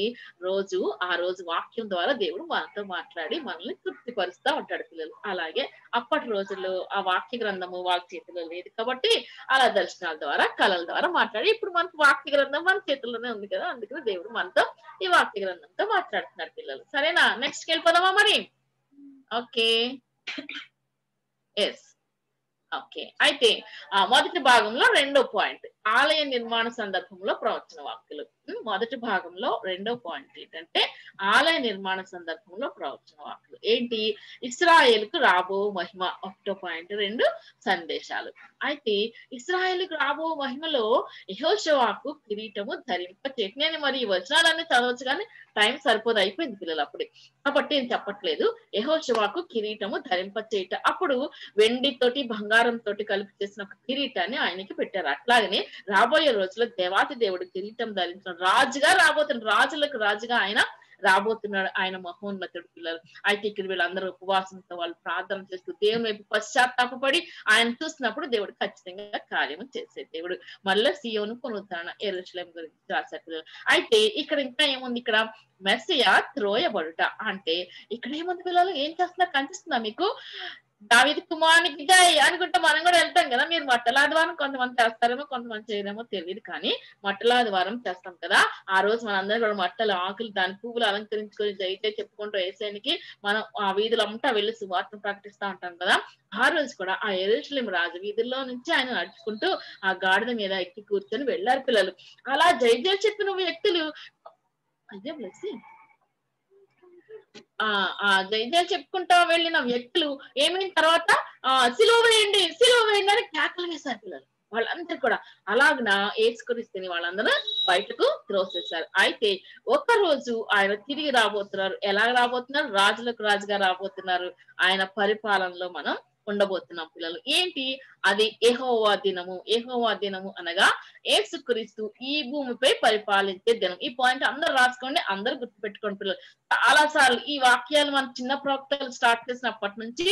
ఆ రోజు వాక్యం ద్వారా దేవుడు మనతో మాట్లాడి మనల్ని తృప్తిపరుస్తూ ఉంటాడు పిల్లలు. అలాగే అప్పటి రోజుల్లో ఆ వాక్య గ్రంథము వాళ్ళ చేతిలో లేదు కాబట్టి అలా దర్శనాల ద్వారా, కళల ద్వారా మాట్లాడి, ఇప్పుడు మనకు వాక్య గ్రంథం మన చేతిలోనే ఉంది కదా, అందుకని దేవుడు మనతో ఈ వాక్య గ్రంథంతో మాట్లాడుతున్నారు పిల్లలు. సరేనా? నెక్స్ట్కి వెళ్ళిపోదామా మరి? Okay, yes, okay. అయితే ఆ మొదటి భాగంలో 2వ పాయింట్, ఆలయ నిర్మాణ సందర్భంలో ప్రవచన వాక్కులు. మొదటి భాగంలో 2వ పాయింట్ ఏంటంటే ఆలయ నిర్మాణ సందర్భంలో ప్రవచన వాక్కులు. ఏంటి? ఇశ్రాయేలుకు రాబో మహిమ, 1వ పాయింట్. 2 సందేశాలు. అయితే ఇశ్రాయేలుకు రాబో మహిమలో యెహోషువాకు కిరీటము ధరింపచేసి, నేను మరి ఈ వచనాలన్నీ చదవచ్చు కానీ టైం సరిపోదు, అయిపోయింది పిల్లలు అప్పుడే, కాబట్టి నేను చెప్పట్లేదు. యెహోషువాకు కిరీటము ధరింపచేయుట, అప్పుడు వెండితోటి బంగారంతో కలిపి చేసిన ఒక కిరీటాన్ని ఆయనకి పెట్టారు. అట్లాగనే రాబోయే రోజుల్లో దేవాతి దేవుడు కిరీటం ధరించిన రాజుగా రాబోతున్నాడు, రాజులకు రాజుగా ఆయన రాబోతున్నాడు, ఆయన మహోన్నతుడు పిల్లలు. అయితే ఇక్కడ వీళ్ళందరూ ఉపవాసంతో వాళ్ళు ప్రార్థన చేస్తూ దేవుని వైపు పశ్చాత్తాపడి ఆయన చూసినప్పుడు దేవుడు ఖచ్చితంగా కార్యము చేసే దేవుడు. మళ్ళీ సియోను పునరుద్ధరణ, యెరూషలేం గురించి రాశారు పిల్లలు. అయితే ఇక్కడ ఇంకా ఏముంది? ఇక్కడ మెస్సియా త్రోయబడుట, అంటే ఇక్కడ ఏముంది పిల్లలు? ఏం చేస్తున్నా కనిపిస్తుందా మీకు? దావీదు కుమారునికి జై అనుకుంటే మనం కూడా వెళ్తాం కదా. మీరు మట్టలాదివారం కొంతమంది చేస్తారేమో, కొంతమంది చేయరేమో తెలియదు, కానీ మట్టలాదివారం చేస్తాం కదా. ఆ రోజు మనందరం కూడా మట్టలు, ఆకులు, దాని పువ్వులు అలంకరించుకొని జై జై చెప్పుకుంటూ వేసేనికి మనం ఆ వీధులంతా వెళ్ళి సువార్తను ప్రకటిస్తూ ఉంటాం కదా. ఆ రోజు కూడా ఆ యెరూషలేము రాజు వీధుల్లో నుంచి ఆయన నడుచుకుంటూ ఆ గాడిద మీద ఎక్కి కూర్చొని వెళ్ళారు పిల్లలు. అలా జై జై చెప్పిన వ్యక్తులు అదే బ్లెస్ ఆ జైజాలు చెప్పుకుంటా వెళ్ళిన వ్యక్తులు ఏమైన తర్వాత సిలువ వేయండి, సిలువ వేయండి అని కేకలు వేశారు పిల్లలు. వాళ్ళందరూ కూడా అలాగ ఏసుక్రీస్తుని వాళ్ళందరూ బయటకు త్రోసేశారు. అయితే ఒక రోజు ఆయన తిరిగి రాబోతున్నారు. ఎలా రాబోతున్నారు? రాజులకు రాజుగా రాబోతున్నారు. ఆయన పరిపాలనలో మనం ఉండబోతున్నాం పిల్లలు. ఏంటి అది? యెహోవా దినము. యెహోవా దినము అనగా యేసుక్రీస్తు ఈ భూమిపై పరిపాలించే దినం. ఈ పాయింట్ అందరు రాసుకోండి, అందరు గుర్తుపెట్టుకోండి పిల్లలు. చాలా సార్లు ఈ వాక్యాలు మనం చిన్న ప్రవక్తలు స్టార్ట్ చేసినప్పటి నుంచి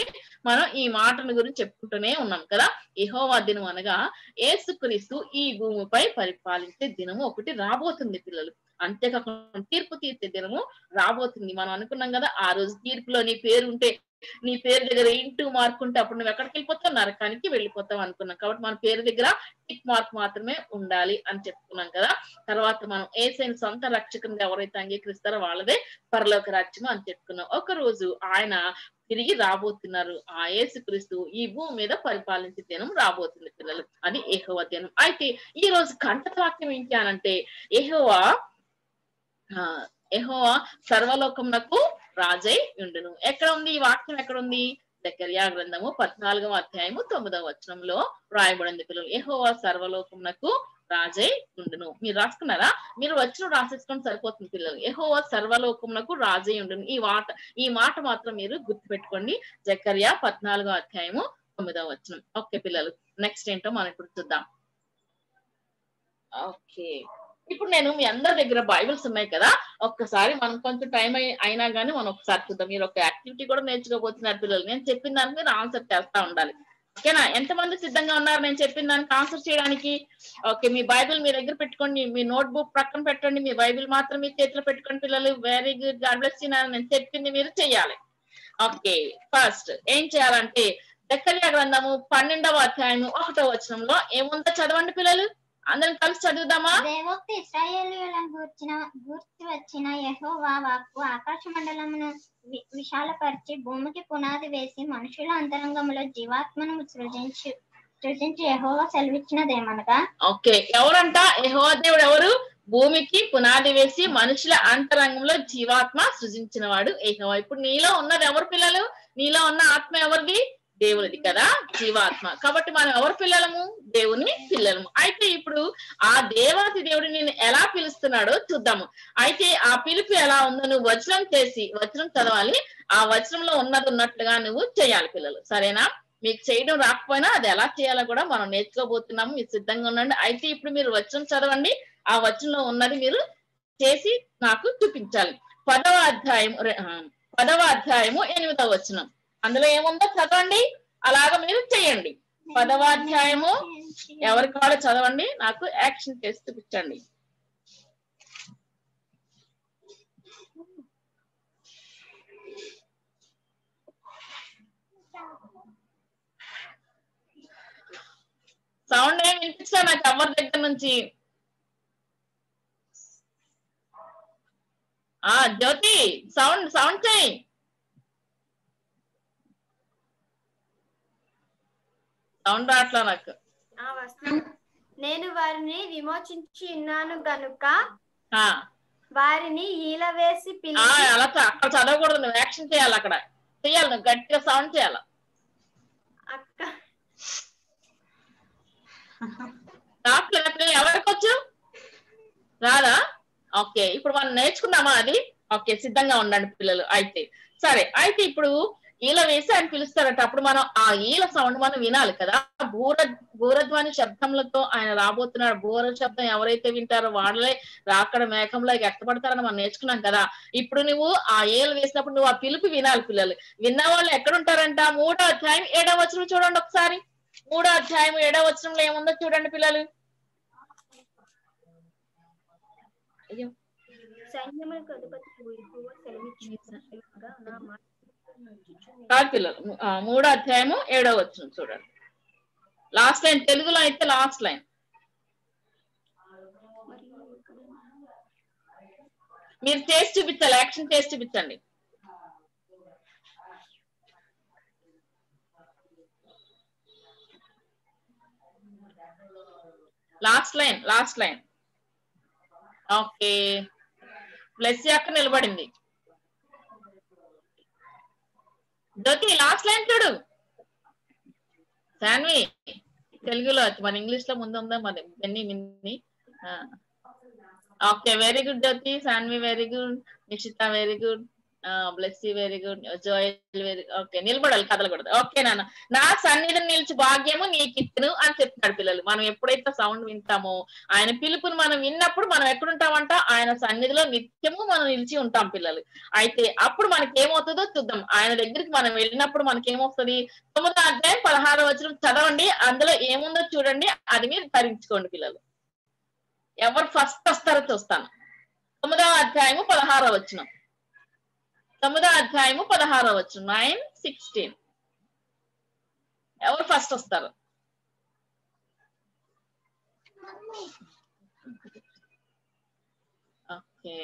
మనం ఈ మాటను గురించి చెప్పుకుంటూనే ఉన్నాం కదా. యెహోవా దినం అనగా యేసుక్రీస్తు ఈ భూమిపై పరిపాలించే దినము ఒకటి రాబోతుంది పిల్లలు. అంతేకాకుండా తీర్పు తీర్చే దినము రాబోతుంది. మనం అనుకున్నాం కదా, ఆ రోజు తీర్పులో నీ పేరు ఉంటే, నీ పేరు దగ్గర ఇంటూ మార్క్ ఉంటే అప్పుడు నువ్వు ఎక్కడికి వెళ్ళిపోతావు? నరకానికి వెళ్ళిపోతావు అనుకున్నాం. కాబట్టి మన పేరు దగ్గర టిక్ మార్క్ మాత్రమే ఉండాలి అని చెప్పుకున్నాం కదా. తర్వాత మనం యేసయ్యని సొంత రక్షకునిగా ఎవరైతే అంగీకరిస్తారో వాళ్ళదే పరలోక రాజ్యం అని చెప్పుకున్నాం. ఒక రోజు ఆయన తిరిగి రాబోతున్నారు. ఆ యేసుక్రీస్తు ఈ భూమి మీద పరిపాలించే దినం రాబోతుంది పిల్లలు. అది యెహోవా దినం. అయితే ఈ రోజు కంటక వాక్యం ఏంటి అని అంటే, యెహోవా సర్వలోకమునకు రాజై ఉండును. ఎక్కడ ఉంది ఈ వాక్యం? ఎక్కడ ఉంది? జకర్యా గ్రంథము 14వ అధ్యాయము 9వ వచనంలో రాయబడింది పిల్లలు. యెహోవా సర్వలోకమునకు రాజై ఉండును. మీరు రాసుకున్నారా? మీరు వచ్చిన రాసేసుకొని సరిపోతుంది పిల్లలు. యెహోవా సర్వలోకమునకు రాజై ఉండును. ఈ మాట మాత్రం మీరు గుర్తుపెట్టుకోండి. జకర్యా 14వ అధ్యాయము 9వ వచనం. ఓకే పిల్లలు, నెక్స్ట్ ఏంటో మనం ఇప్పుడు చూద్దాం. ఓకే, ఇప్పుడు నేను మీ అందరి దగ్గర బైబిల్స్ ఉన్నాయి కదా, ఒక్కసారి మనం కొంచెం టైం అయినా కానీ మనం ఒకసారి చూద్దాం. మీరు ఒక యాక్టివిటీ కూడా నేర్చుకోబోతున్నారు పిల్లలు. నేను చెప్పిన దానికి మీరు ఆన్సర్ చేస్తా ఉండాలి, ఓకేనా? ఎంతమంది సిద్ధంగా ఉన్నారు నేను చెప్పిన దానికి ఆన్సర్ చేయడానికి? ఓకే, మీ బైబిల్ మీ దగ్గర పెట్టుకోండి, మీ నోట్ బుక్ ప్రక్కన పెట్టండి, మీ బైబిల్ మాత్రం మీ చేతిలో పెట్టుకోండి పిల్లలు. Very good, God bless you. నేను చెప్పింది మీరు చెయ్యాలి. ఓకే, ఫస్ట్ ఏం చేయాలంటే జకర్యా గ్రంథము 12వ అధ్యాయము 1వ వచనంలో ఏముందో చదవండి పిల్లలు. అందరం కలిసి చదువుదామా? దేవోక్తి ఇశ్రాయేలీయులను గూర్చి వచ్చిన యెహోవా వాక్కు ఆకాశ మండలమును విశాలపరిచి భూమికి పునాది వేసి మనుషుల అంతరంగంలో జీవాత్మను సృజించి యెహోవా సెలవిచ్చినదేమనగా. ఓకే, ఎవరంట? యెహోవా దేవుడు ఎవరు? భూమికి పునాది వేసి మనుషుల అంతరంగంలో జీవాత్మ సృజించిన వాడు యెహోవా. ఇప్పుడు నీలో ఉన్నది ఎవరు పిల్లలు? నీలో ఉన్న ఆత్మ ఎవరిది? దేవుడిది కదా, జీవాత్మ. కాబట్టి మనం ఎవరు పిల్లలము? దేవుని పిల్లలము. అయితే ఇప్పుడు ఆ దేవాతి దేవుడు నేను ఎలా పిలుస్తున్నాడో చూద్దాము. అయితే ఆ పిలుపు ఎలా ఉందో నువ్వు వచనం చదవాలి. ఆ వచనంలో ఉన్నది ఉన్నట్లుగా నువ్వు చేయాలి పిల్లలు, సరేనా? మీకు చేయడం రాకపోయినా అది ఎలా చేయాలో కూడా మనం నేర్చుకోబోతున్నాము. మీరు సిద్ధంగా ఉండండి. అయితే ఇప్పుడు మీరు వచనం చదవండి, ఆ వచనంలో ఉన్నది మీరు చేసి నాకు చూపించాలి. 10వ అధ్యాయము 8వ వచనం, అందులో ఏముందో చదవండి. అలాగ మీరు చేయండి. 10వ అధ్యాయము, ఎవరి కాడ చదవండి, నాకు యాక్షన్ చేసి చూపించండి. సౌండ్ ఏమి వినిపించా నాకు ఎవరి దగ్గర నుంచి? ఆ జ్యోతి, సౌండ్ చేయి. నాకు నేను వారిని విమోచించి ఉన్నాను గనుక వారిని ఈల వేసి అలా అక్కడ చదవకూడదు. నువ్వు యాక్షన్ చేయాలి, అక్కడ చేయాలి, నువ్వు గట్టిగా సౌండ్ చేయాలి. ఎవరికొచ్చు? రాదా? ఓకే, ఇప్పుడు మనం నేర్చుకుందామా అది? ఓకే, సిద్ధంగా ఉండండి పిల్లలు. అయితే సరే, అయితే ఇప్పుడు ఈల వేసి ఆయన పిలుస్తారట. అప్పుడు మనం ఆ ఈల సౌండ్ మనం వినాలి కదా. బూరధ్వని శబ్దములతో ఆయన రాబోతున్నాడు. బూర శబ్దం ఎవరైతే వింటారో వాళ్ళే రాకడ మేఘంలో ఎక్కబడతారని మనం నేర్చుకున్నాం కదా. ఇప్పుడు నువ్వు ఆ ఈల వేసినప్పుడు నువ్వు ఆ పిలుపు వినాలి పిల్లలు. విన్న వాళ్ళు ఎక్కడుంటారంట? 3వ అధ్యాయం 7వ వచనం చూడండి ఒకసారి. 3వ అధ్యాయం 7వ వచనంలో ఏముందో చూడండి పిల్లలు. పిల్లలు 3వ అధ్యాయము 7వ వచనం చూడండి. లాస్ట్ లైన్, తెలుగులో అయితే లాస్ట్ లైన్. మీరు చేసి చూపించాలి, యాక్షన్ చేసి చూపించండి. Last line. ఓకే, ప్లస్ అక్కడ నిలబడింది జ్యోతి. లాస్ట్ లైన్ చూడు శాన్వి, తెలుగులో. మన ఇంగ్లీష్ లో ముందు ఉందా మరి? Minni. Okay, very good Jyothi. Shanvi very good, Nishitha very good. Bless you, very good. Joy, very okay. Nilbadal kadal kodadu. Okay, Nana. Naa sannidhilo nilchi bhagyam neekittanu ani cheptadu pillalu. Manam eppudaithe sound vintamo ayana pilupunu manam vinnappudu manam ekkada untamanta ayana sannidhilo nityamu manam nilchi untam pillalu. Aithe appudu manaki em avutado chuddam. Ayana దగ్గరికి మనం వెళ్ళినప్పుడు మనకి ఏమొస్తది? 9వ అధ్యాయం 16వ వచనం చదవండి. అందులో ఏముందో చూడండి. అది మీరు తరించుకోండి పిల్లలు. ఎవరు ఫస్ట్ వస్తారో చూస్తాను. 9వ అధ్యాయము 16వ వచనం. 9వ అధ్యాయము 16వ వచనం 9:16 ఎవరు ఫస్ట్ వస్తారు? ఓకే,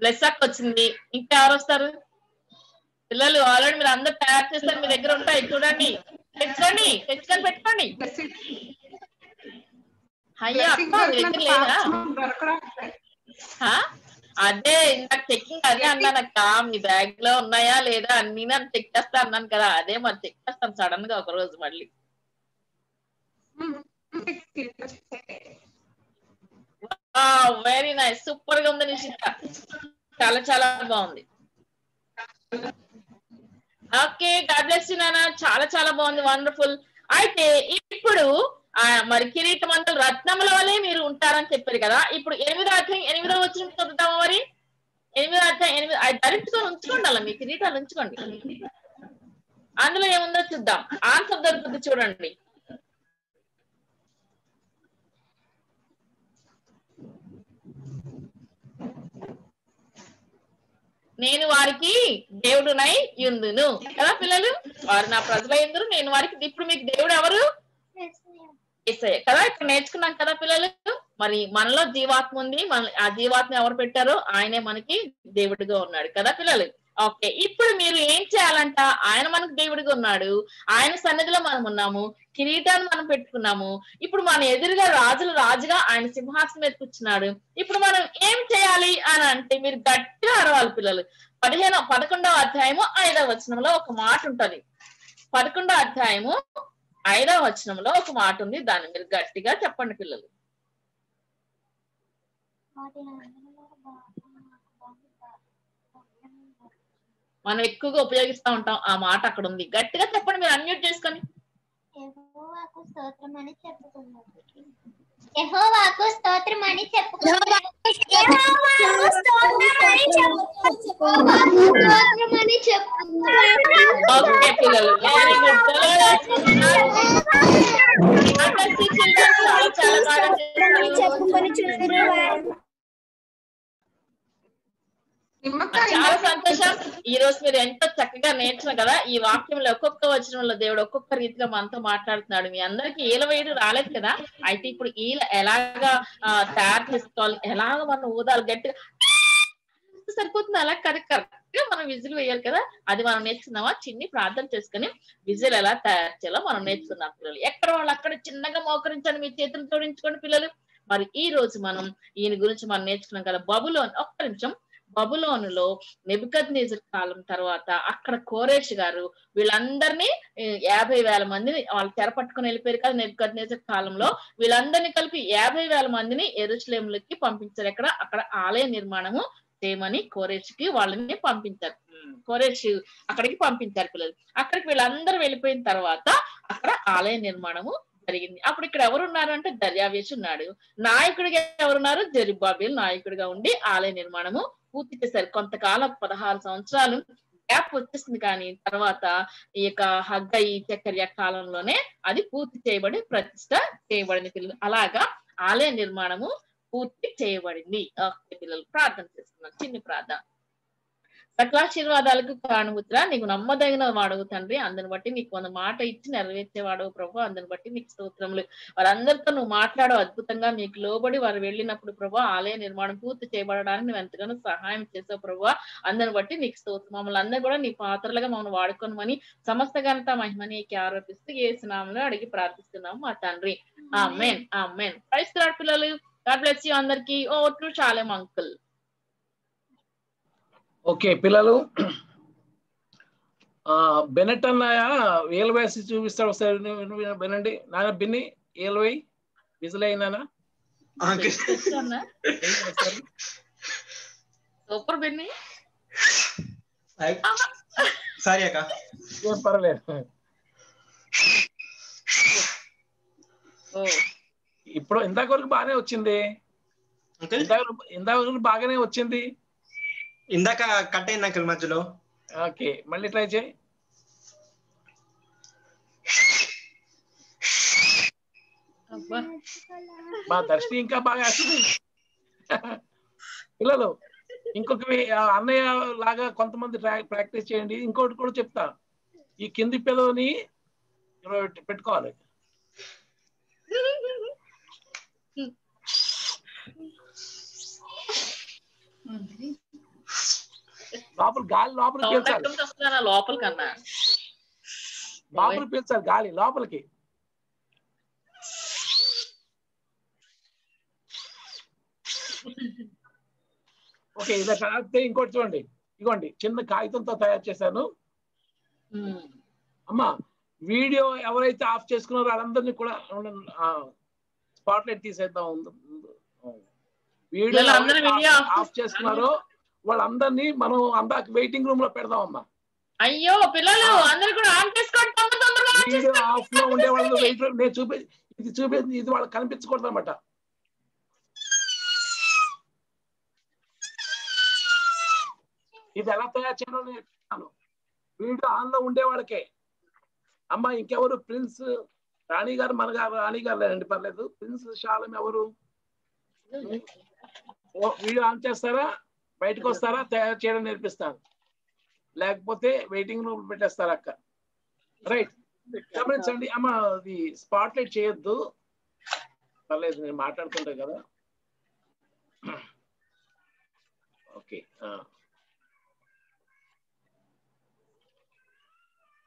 బ్లెస్ అక్ వచ్చింది. ఇంకా ఎవరు వస్తారు పిల్లలు? ఆల్రెడీ మీరు అందరూ తయారు చేస్తారు, మీ దగ్గర ఉంటాయి. చూడండి, తెచ్చుకోండి, తెచ్చుకొని పెట్టుకోండి. అయ్యా అక్క దగ్గర లేదా? అదే నాకు చెక్కింగ్ అదే అన్నానక్క, మీ బ్యాగ్ లో ఉన్నాయా లేదా అన్ని నన్ను చెక్ చేస్తా అన్నాను కదా, అదే మరి చెక్ చేస్తాను సడన్ గా ఒక రోజు మళ్ళీ. వెరీ నైస్, సూపర్ గా ఉంది నిషిత, చాలా చాలా బాగుంది. ఓకే, గాడ్ బ్లెస్ యు నాన్న, చాలా చాలా బాగుంది, వండర్ఫుల్. అయితే ఇప్పుడు మరి కిరీటం అంటలు రత్నముల వలె మీరు ఉంటారని చెప్పారు కదా, ఇప్పుడు 8వ అధ్యాయం 8వ వచనం చదువుతాము. మరి 8వ అధ్యాయం 8 డైరెక్ట్ గా ఉంచుకోండి, అలా మీ కిరీటాలు ఉంచుకోండి. అందులో ఏముందో చూద్దాం, ఆన్సర్ దొరుకుతుంది చూడండి. నేను వారికి దేవుడునై యుందును కదా పిల్లలు, వారు నా ప్రజలైందురు, నేను వారికి. ఇప్పుడు మీకు దేవుడు ఎవరు? కదా ఇక్కడ నేర్చుకున్నాం కదా పిల్లలు. మరి మనలో జీవాత్మ ఉంది, మన ఆ జీవాత్మ ఎవరు పెట్టారో ఆయనే మనకి దేవుడిగా ఉన్నాడు కదా పిల్లలు. ఓకే, ఇప్పుడు మీరు ఏం చేయాలంట? ఆయన మనకు దేవుడిగా ఉన్నాడు, ఆయన సన్నిధిలో మనం ఉన్నాము, కిరీటాన్ని మనం పెట్టుకున్నాము, ఇప్పుడు మన ఎదురుగా రాజులు రాజుగా ఆయన సింహాసనం మీద కూర్చున్నాడు. ఇప్పుడు మనం ఏం చేయాలి అని అంటే మీరు గట్టిగా అరవాలి పిల్లలు. 11వ అధ్యాయము 5వ వచనంలో ఒక మాట ఉంటది. 11వ అధ్యాయము 5వ వచనంలో ఒక మాట ఉంది, దాన్ని మీరు గట్టిగా చెప్పండి పిల్లలు. మనం ఎక్కువగా ఉపయోగిస్తా ఉంటాం ఆ మాట, అక్కడ ఉంది, గట్టిగా చెప్పండి. మీరు అన్మ్యూట్ చేసుకొని చాలా సంతోషం, ఈ రోజు మీరు ఎంతో చక్కగా నేర్చుకున్నారు కదా. ఈ వాక్యంలో ఒక్కొక్క వచనంలో దేవుడు ఒక్కొక్క రీతిలో మనతో మాట్లాడుతున్నాడు. మీ అందరికి ఈల వేయడం రాలేదు కదా, అయితే ఇప్పుడు ఈల ఎలాగా తయారు చేసుకోవాలి, ఎలాగ మనం ఊదాలి, గట్టిగా సరిపోతుంది, అలా కరెక్ట్ గా మనం విజిల్ వేయాలి కదా, అది మనం నేర్చుకున్నామా. చిన్ని ప్రార్థన చేసుకుని విజిల్ ఎలా తయారు చేయాలో మనం నేర్చుకున్నాం పిల్లలు. ఎక్కడ వాళ్ళు అక్కడ చిన్నగా మోకరించండి, మీ చేతులు జోడించుకోండి పిల్లలు. మరి ఈ రోజు మనం ఈయన గురించి మనం నేర్చుకున్నాం కదా. బబులోను, ఒక్క నిమిషం, బబులోనులో నెబుకద్నెజర్ కాలం తర్వాత అక్కడ కోరేష్ గారు వీళ్ళందరినీ 50,000 మందిని వాళ్ళు తెరపట్టుకుని వెళ్ళిపోయారు కదా నెబుకద్నెజర్ కాలంలో. వీళ్ళందరినీ కలిపి 50,000 మందిని యెరూషలేములోకి పంపించారు. ఎక్కడ? అక్కడ ఆలయ నిర్మాణము చేయమని కోరేష్కి వాళ్ళని పంపించారు, కోరేష్ అక్కడికి పంపించారు పిల్లలు. అక్కడికి వీళ్ళందరూ వెళ్ళిపోయిన తర్వాత అక్కడ ఆలయ నిర్మాణము జరిగింది. అప్పుడు ఇక్కడ ఎవరున్నారు అంటే దర్యావేషు ఉన్నాడు నాయకుడిగా, ఎవరున్నారు? జెరుబ్బాబెల్ నాయకుడిగా ఉండి ఆలయ నిర్మాణము పూర్తి చేశారు. కొంతకాలం 16 సంవత్సరాలు గ్యాప్ వచ్చేసింది, కానీ తర్వాత ఈ యొక్క హగ్గై జెకర్యా కాలంలోనే అది పూర్తి చేయబడి ప్రతిష్ట చేయబడింది. అలాగా ఆలయ నిర్మాణము పూర్తి చేయబడింది. పిల్లలు ప్రార్థన చేస్తున్నారు, చిన్న ప్రార్థన. సకలాశీర్వాదాలకు కారణపుత్ర, నీకు నమ్మదగిన వాడవు తండ్రి, అందుని బట్టి నీకు కొంత మాట ఇచ్చి నెరవేర్చేవాడవు ప్రభు, అందుని బట్టి నీకు స్తోత్రములు. వారందరితో నువ్వు మాట్లాడవు అద్భుతంగా, నీకు లోబడి వారు వెళ్ళినప్పుడు ప్రభు ఆలయ నిర్మాణం పూర్తి చేయబడడానికి నువ్వు ఎంతగానో సహాయం చేసావు ప్రభు, అందుని బట్టి నీకు స్తోత్రం. మమ్మల్ని అందరూ కూడా నీ పాత్రలుగా మమ్మల్ని వాడుకోనమని సమస్త ఘనత మహిమ నీకు ఆరోపిస్తూ యేసునామములో అడిగి ప్రార్థిస్తున్నాము మా తండ్రి, ఆమేన్ ఆమేన్. ప్రైస్ ది లార్డ్ పిల్లలు, గాడ్ బ్లెస్ యు అందరికీ. ఓ టు షాలేం అంకుల్. ఓకే పిల్లలు, బెనెట్ అన్నాయ ఏల్వేసి చూపిస్తాడు ఒకసారి, వినండి నాన్న. బిన్ని ఏల్వై విజిల్ అయినా సూపర్ బిన్ని. सारी का ये पढ़ ले ఇప్పుడు ఇందాక వరకు బానే వచ్చింది ఇందాక కట్ అయిన అంకిల్ మధ్యలో ఓకే మళ్ళీ ట్రై చేయి అబ్బా మా దర్శి ఇంకా బాగా వస్తుంది పిల్లలు ఇంకొకవి అన్నయ్య లాగా కొంతమంది ప్రాక్టీస్ చేయండి ఇంకొకటి కూడా చెప్తా ఈ కింది పిల్లలని పెట్టుకోవాలి లోపల గాలి లోపలికి పీల్చాలి లోపలికన్నా లోపలికి పీల్చాలి గాలి లోపలికి ఓకే ఇలా కాగితే ఇంకోటి చూడండి ఇగోండి చిన్న కాగితంతో తయారు చేశాను అమ్మా వీడియో ఎవరైతే ఆఫ్ చేసుకున్నారో వాళ్ళందరినీ కూడా స్పాట్ లైట్ తీసేద్దాం వీడియో వీడియో ఆఫ్ చేసుకున్నారో వాళ్ళందరినీ మనం అందాక వెయిటింగ్ రూమ్ లో పెడదాం అమ్మా అయ్యో పిల్లలు అందరూ కూడా ఆన్ చేసుకోండి తొందరగా వీడియో ఆఫ్ లో ఉండే వాళ్ళు వెయిట్ నేను చూపేది ఇది వాళ్ళకి కనిపించకూడదు అన్నమాట ఇది ఎలా తయారు చేయాలో నేర్పిస్తాను వీడియో ఆన్ లో ఉండే వాళ్ళకే అమ్మా ఇంకెవరు ప్రిన్స్ రాణి గారు మన గారు రాణి గారు లేదండి పర్లేదు ప్రిన్స్ శాలం ఎవరు వీడియో ఆన్ చేస్తారా బయటకు వస్తారా తయారు చేయడం నేర్పిస్తాను లేకపోతే వెయిటింగ్ రూమ్ పెట్టేస్తారా అక్క రైట్ గమనించండి అమ్మ అది స్పాట్ లైట్ చేయొద్దు పర్లేదు నేను మాట్లాడుతుంటా కదా ఓకే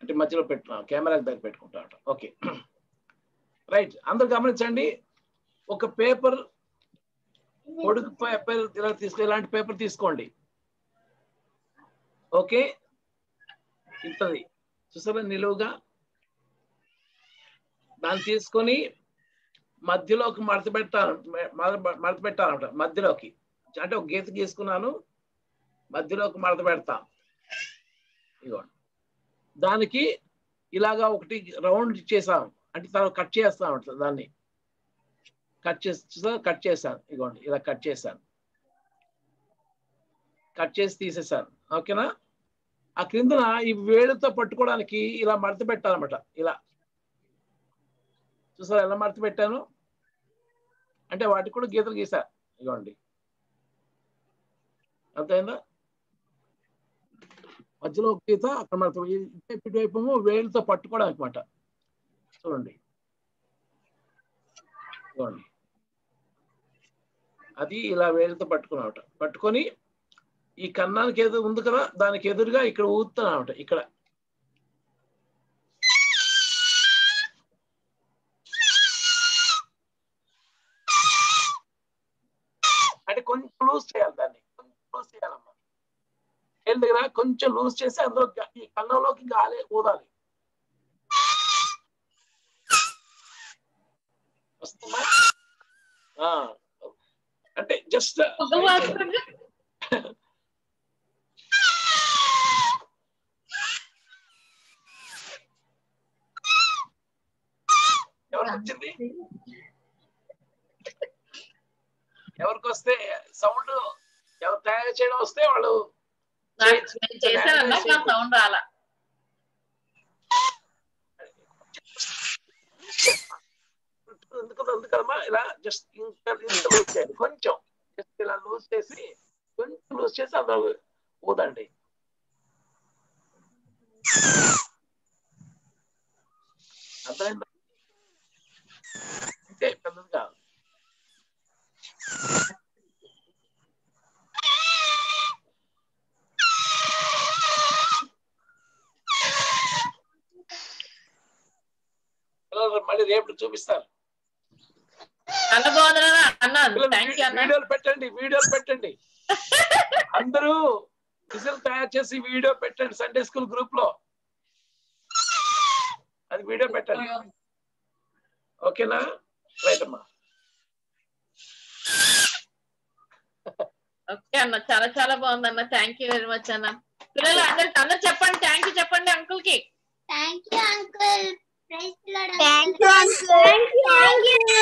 అంటే మధ్యలో పెట్టినా కెమెరా దగ్గర పెట్టుకుంటా ఓకే రైట్ అందరు గమనించండి ఒక పేపర్ పొడుగు పేపర్ ఇలా తీసుకో ఇలాంటి పేపర్ తీసుకోండి ఓకే ఇంతది చూసారా నిలువుగా దాన్ని తీసుకొని మధ్యలోకి మడత పెట్టాలన్నమాట మధ్యలోకి అంటే ఒక గీత గీసుకున్నాను మధ్యలోకి మడత పెడతాం ఇదిగోండి దానికి ఇలాగా ఒకటి రౌండ్ చేసాం అంటే తను కట్ చేస్తా ఉంటుంది దాన్ని కట్ చేశాను ఇదిగోండి ఇలా కట్ చేసి తీసేసాను ఓకేనా ఆ క్రిందన ఈ వేడితో పట్టుకోవడానికి ఇలా మడత పెట్టాలన్నమాట ఇలా చూసారా ఎలా మడత పెట్టాను అంటే వాటికి కూడా గీతలు గీసా ఇదిగోండి అంతేనా మధ్యలో గీత అక్కడ మడత ఇటువైపు వేడితో పట్టుకోవడానికి అనమాట చూడండి అది ఇలా వేలితో పట్టుకున్నామట పట్టుకొని ఈ కన్నానికి ఏదో ఉంది కదా దానికి ఎదురుగా ఇక్కడ ఊతున్నామట ఇక్కడ అంటే కొంచెం లూజ్ చేయాలి దాన్ని కొంచెం లూజ్ చేయాలమ్మా వేలు దగ్గర కొంచెం లూజ్ చేసి అందులో ఈ కన్నంలోకి గాలి ఊదాలి వస్తుందా అంటే జస్ట్ ఎవరికి వస్తే సౌండ్ ఎవరు తయారు చేయడం వస్తే వాళ్ళు సౌండ్ రాలా ఎందుకమ్మా ఇలా జస్ట్ కొంచెం జస్ట్ ఇలా లూజ్ చేసి కొంచెం లూజ్ చేసి అందులో ఊదండి అర్థమైందా అంటే పెద్దది కాదు మళ్ళీ రేపు చూపిస్తాను వీడియోలు పెట్టండి అందరూ విజువల్ తయారు చేసి వీడియో పెట్టండి సండే స్కూల్ గ్రూప్ లో అది వీడియో పెట్టండి ఓకేనా రైట్ అమ్మా ఓకే అన్న, చాలా చాలా బాగుంది అన్న. థాంక్యూ వెరీ మచ్ అన్న. పిల్లలు అందరూ చెప్పండి థాంక్యూ చెప్పండి అంకుల్ కి. Thank you uncle, praise the lord. Thank you uncle, thank you, praise the lord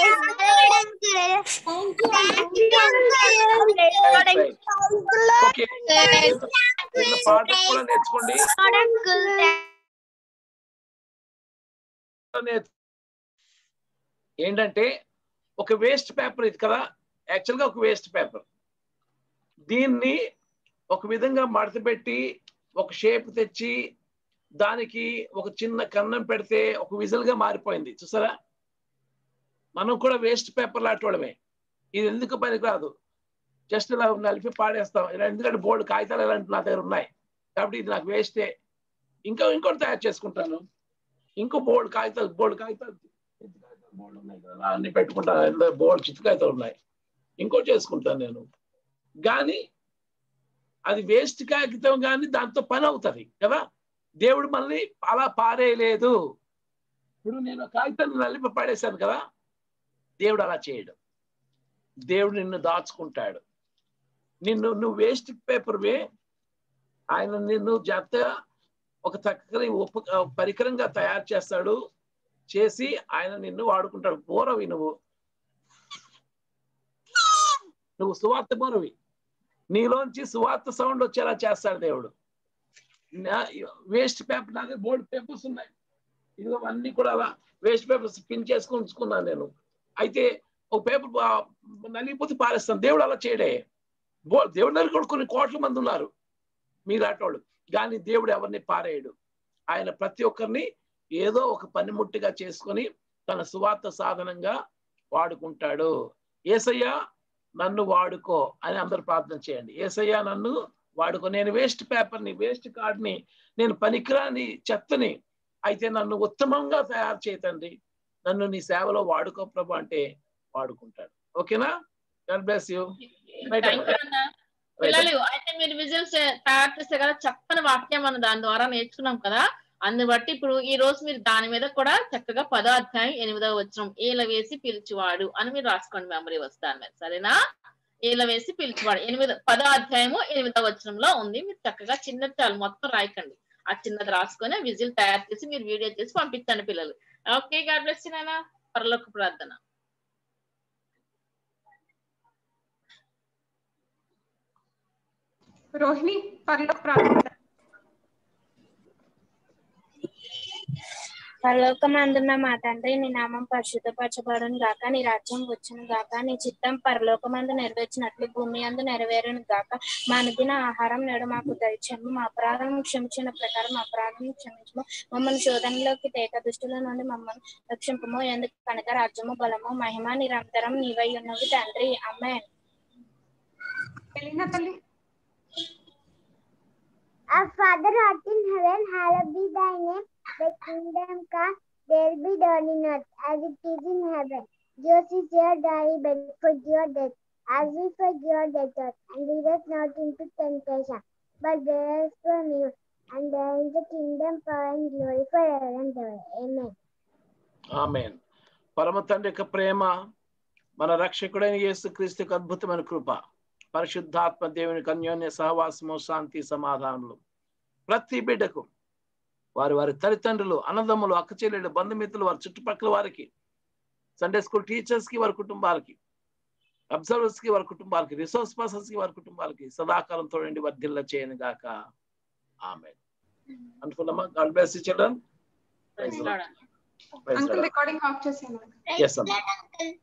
uncle. Thank you uncle, praise the lord uncle. Okay ఈ పాట కూడా నేర్చుకోండి అంకుల్. ఏంటంటే ఒక వేస్ట్ పేపర్ ఇది కదా, యాక్చువల్గా ఒక వేస్ట్ పేపర్. దీన్ని ఒక విధంగా మడతపెట్టి ఒక షేప్ తెచ్చి దానికి ఒక చిన్న కన్నం పెడితే ఒక విజల్గా మారిపోయింది. చూసారా, మనం కూడా వేస్ట్ పేపర్ లాంటివాళ్ళమే. ఇది ఎందుకు పనికిరాదు, జస్ట్ ఇలా నలిపి పాడేస్తాం. ఎందుకంటే బోర్డు కాగితాలు ఇలాంటి నా దగ్గర ఉన్నాయి కాబట్టి ఇది నాకు వేస్టే. ఇంకోటి తయారు చేసుకుంటాను, ఇంకో బోర్డు కాగితాలు బోర్డు కాగితాలు ఉన్నాయి కదా అన్ని పెట్టుకుంటాను, బోర్డు చిత్తు కాగితాలు ఉన్నాయి, ఇంకో చేసుకుంటాను నేను. కానీ అది వేస్ట్ కాగితం, కానీ దాంతో పని అవుతుంది కదా. దేవుడు మనల్ని అలా పారేయలేదు. ఇప్పుడు నేను కాగితాన్ని నలిపి పడేశాను కదా, దేవుడు అలా చేయడు. దేవుడు నిన్ను దాచుకుంటాడు. నువ్వు వేస్ట్ పేపర్వే, ఆయన నిన్ను జాగ్రత్తగా ఒక చక్కని పరికరంగా తయారు చేస్తాడు, చేసి ఆయన నిన్ను వాడుకుంటాడు. బోరవి నువ్వు సువార్త బోరవి, నీలోంచి సువార్త సౌండ్ వచ్చేలా చేస్తాడు దేవుడు. వేస్ట్ పేపర్ లాగా బోర్డు పేపర్స్ ఉన్నాయి, ఇది అన్ని కూడా అలా వేస్ట్ పేపర్స్ పిన్ చేసుకుని ఉంచుకున్నాను నేను. అయితే ఒక పేపర్ నలిగిపోతే పారేస్తాను, దేవుడు అలా చేయడే. దేవుడి దగ్గర కొన్ని కోట్ల మంది ఉన్నారు మీలాంటి, కానీ దేవుడు ఎవరిని పారేయడు. ఆయన ప్రతి ఒక్కరిని ఏదో ఒక పనిముట్టుగా చేసుకొని తన సువార్త సాధనంగా వాడుకుంటాడు. ఏసయ్యా నన్ను వాడుకో అని అందరు ప్రార్థన చేయండి. ఏసయ్యా నన్ను వాడుకో, నేను వేస్ట్ పేపర్ని, వేస్ట్ కార్డ్ని, నేను పనికిరాని చెత్తని, అయితే నన్ను ఉత్తమంగా తయారు చేయతండి, నన్ను నీ సేవలో వాడుకో ప్రభు అంటే వాడుకుంటాడు. ఓకేనా, గాడ్ బ్లెస్ యూ. పిల్లలు అయితే మీరు విజువల్స్ తయారు చేస్తే కదా, చక్కని వాక్యం మనం దాని ద్వారా నేర్చుకున్నాం కదా. అందుబట్టి ఇప్పుడు ఈ రోజు మీరు దాని మీద కూడా చక్కగా 10వ అధ్యాయం 8వ వచనం ఏల వేసి పిలిచేవాడు అని మీరు రాసుకోండి, మెమరీ వస్తాను మరి, సరేనా? ఏల వేసి పిలిచేవాడు 10వ అధ్యాయము 8వ వచనంలో ఉంది. మీరు చక్కగా చిన్న చాలు మొత్తం రాయకండి, ఆ చిన్నది రాసుకొని విజువల్ తయారు చేసి మీరు వీడియో చేసి పంపించండి పిల్లలు. ఓకే, గాడ్ బ్లెస్ యు నాన్న. పరలోక ప్రార్థన. రోహిణి పరలోక ప్రార్థన. పరలోకమందున్న మా తండ్రి, నీ నామం పరిశుద్ధపరచబడును గాక, నీ రాజ్యం వచ్చును గాక, నీ చిత్తం పరలోకమందు నెరవేర్చినట్లు భూమి అందు నెరవేరును గాక. మా అనుదిన ఆహారం నేడు మాకు దయచేయము, మా అపరాధం క్షమించిన ప్రకారం మా అపరాధం క్షమించము, మమ్మల్ని శోధనలోకి తేక దుష్టుల నుండి మమ్మల్ని రక్షింపము, ఎందుకనగా రాజ్యము బలము మహిమ నిరంతరం నీవై ఉన్నవి తండ్రి, ఆమేన్. Our Father art in heaven, hallowed be thy name. Thy kingdom come, there be done on earth as it is in heaven. Give us this day our daily bread, forgive us our debts, as we forgive our debtors, and lead us not into temptation, but deliver us from evil. And thine is the kingdom, power, and glory forever and ever. Amen. Amen. పరమ తండ్రి యొక్క ప్రేమ, మన రక్షకుడైన యేసుక్రీస్తు యొక్క అద్భుతమైన కృప, పరిశుద్ధాత్మ దేవుని అన్యోన్య సహవాసము, శాంతి సమాధానములు ప్రతి బిడ్డకు, వారి వారి తల్లిదండ్రులు, అన్నదమ్ములు, అక్క చెల్లెళ్ళు, బంధుమిత్రులు, వారి చుట్టుపక్కల వారికి, సండే స్కూల్ టీచర్స్ కి వారి కుటుంబాలకి, అబ్జర్వర్స్ కి వారి కుటుంబాలకి, రిసోర్స్ పర్సన్స్ కి వారి కుటుంబాలకి సదాకాలం తోడండి, వర్ధిల్ల చేయను గాక. ఆమేన్. అనుకున్నామా? God bless you children. Praise the lord. Uncle recording off చేసాను. yes అమ్మ.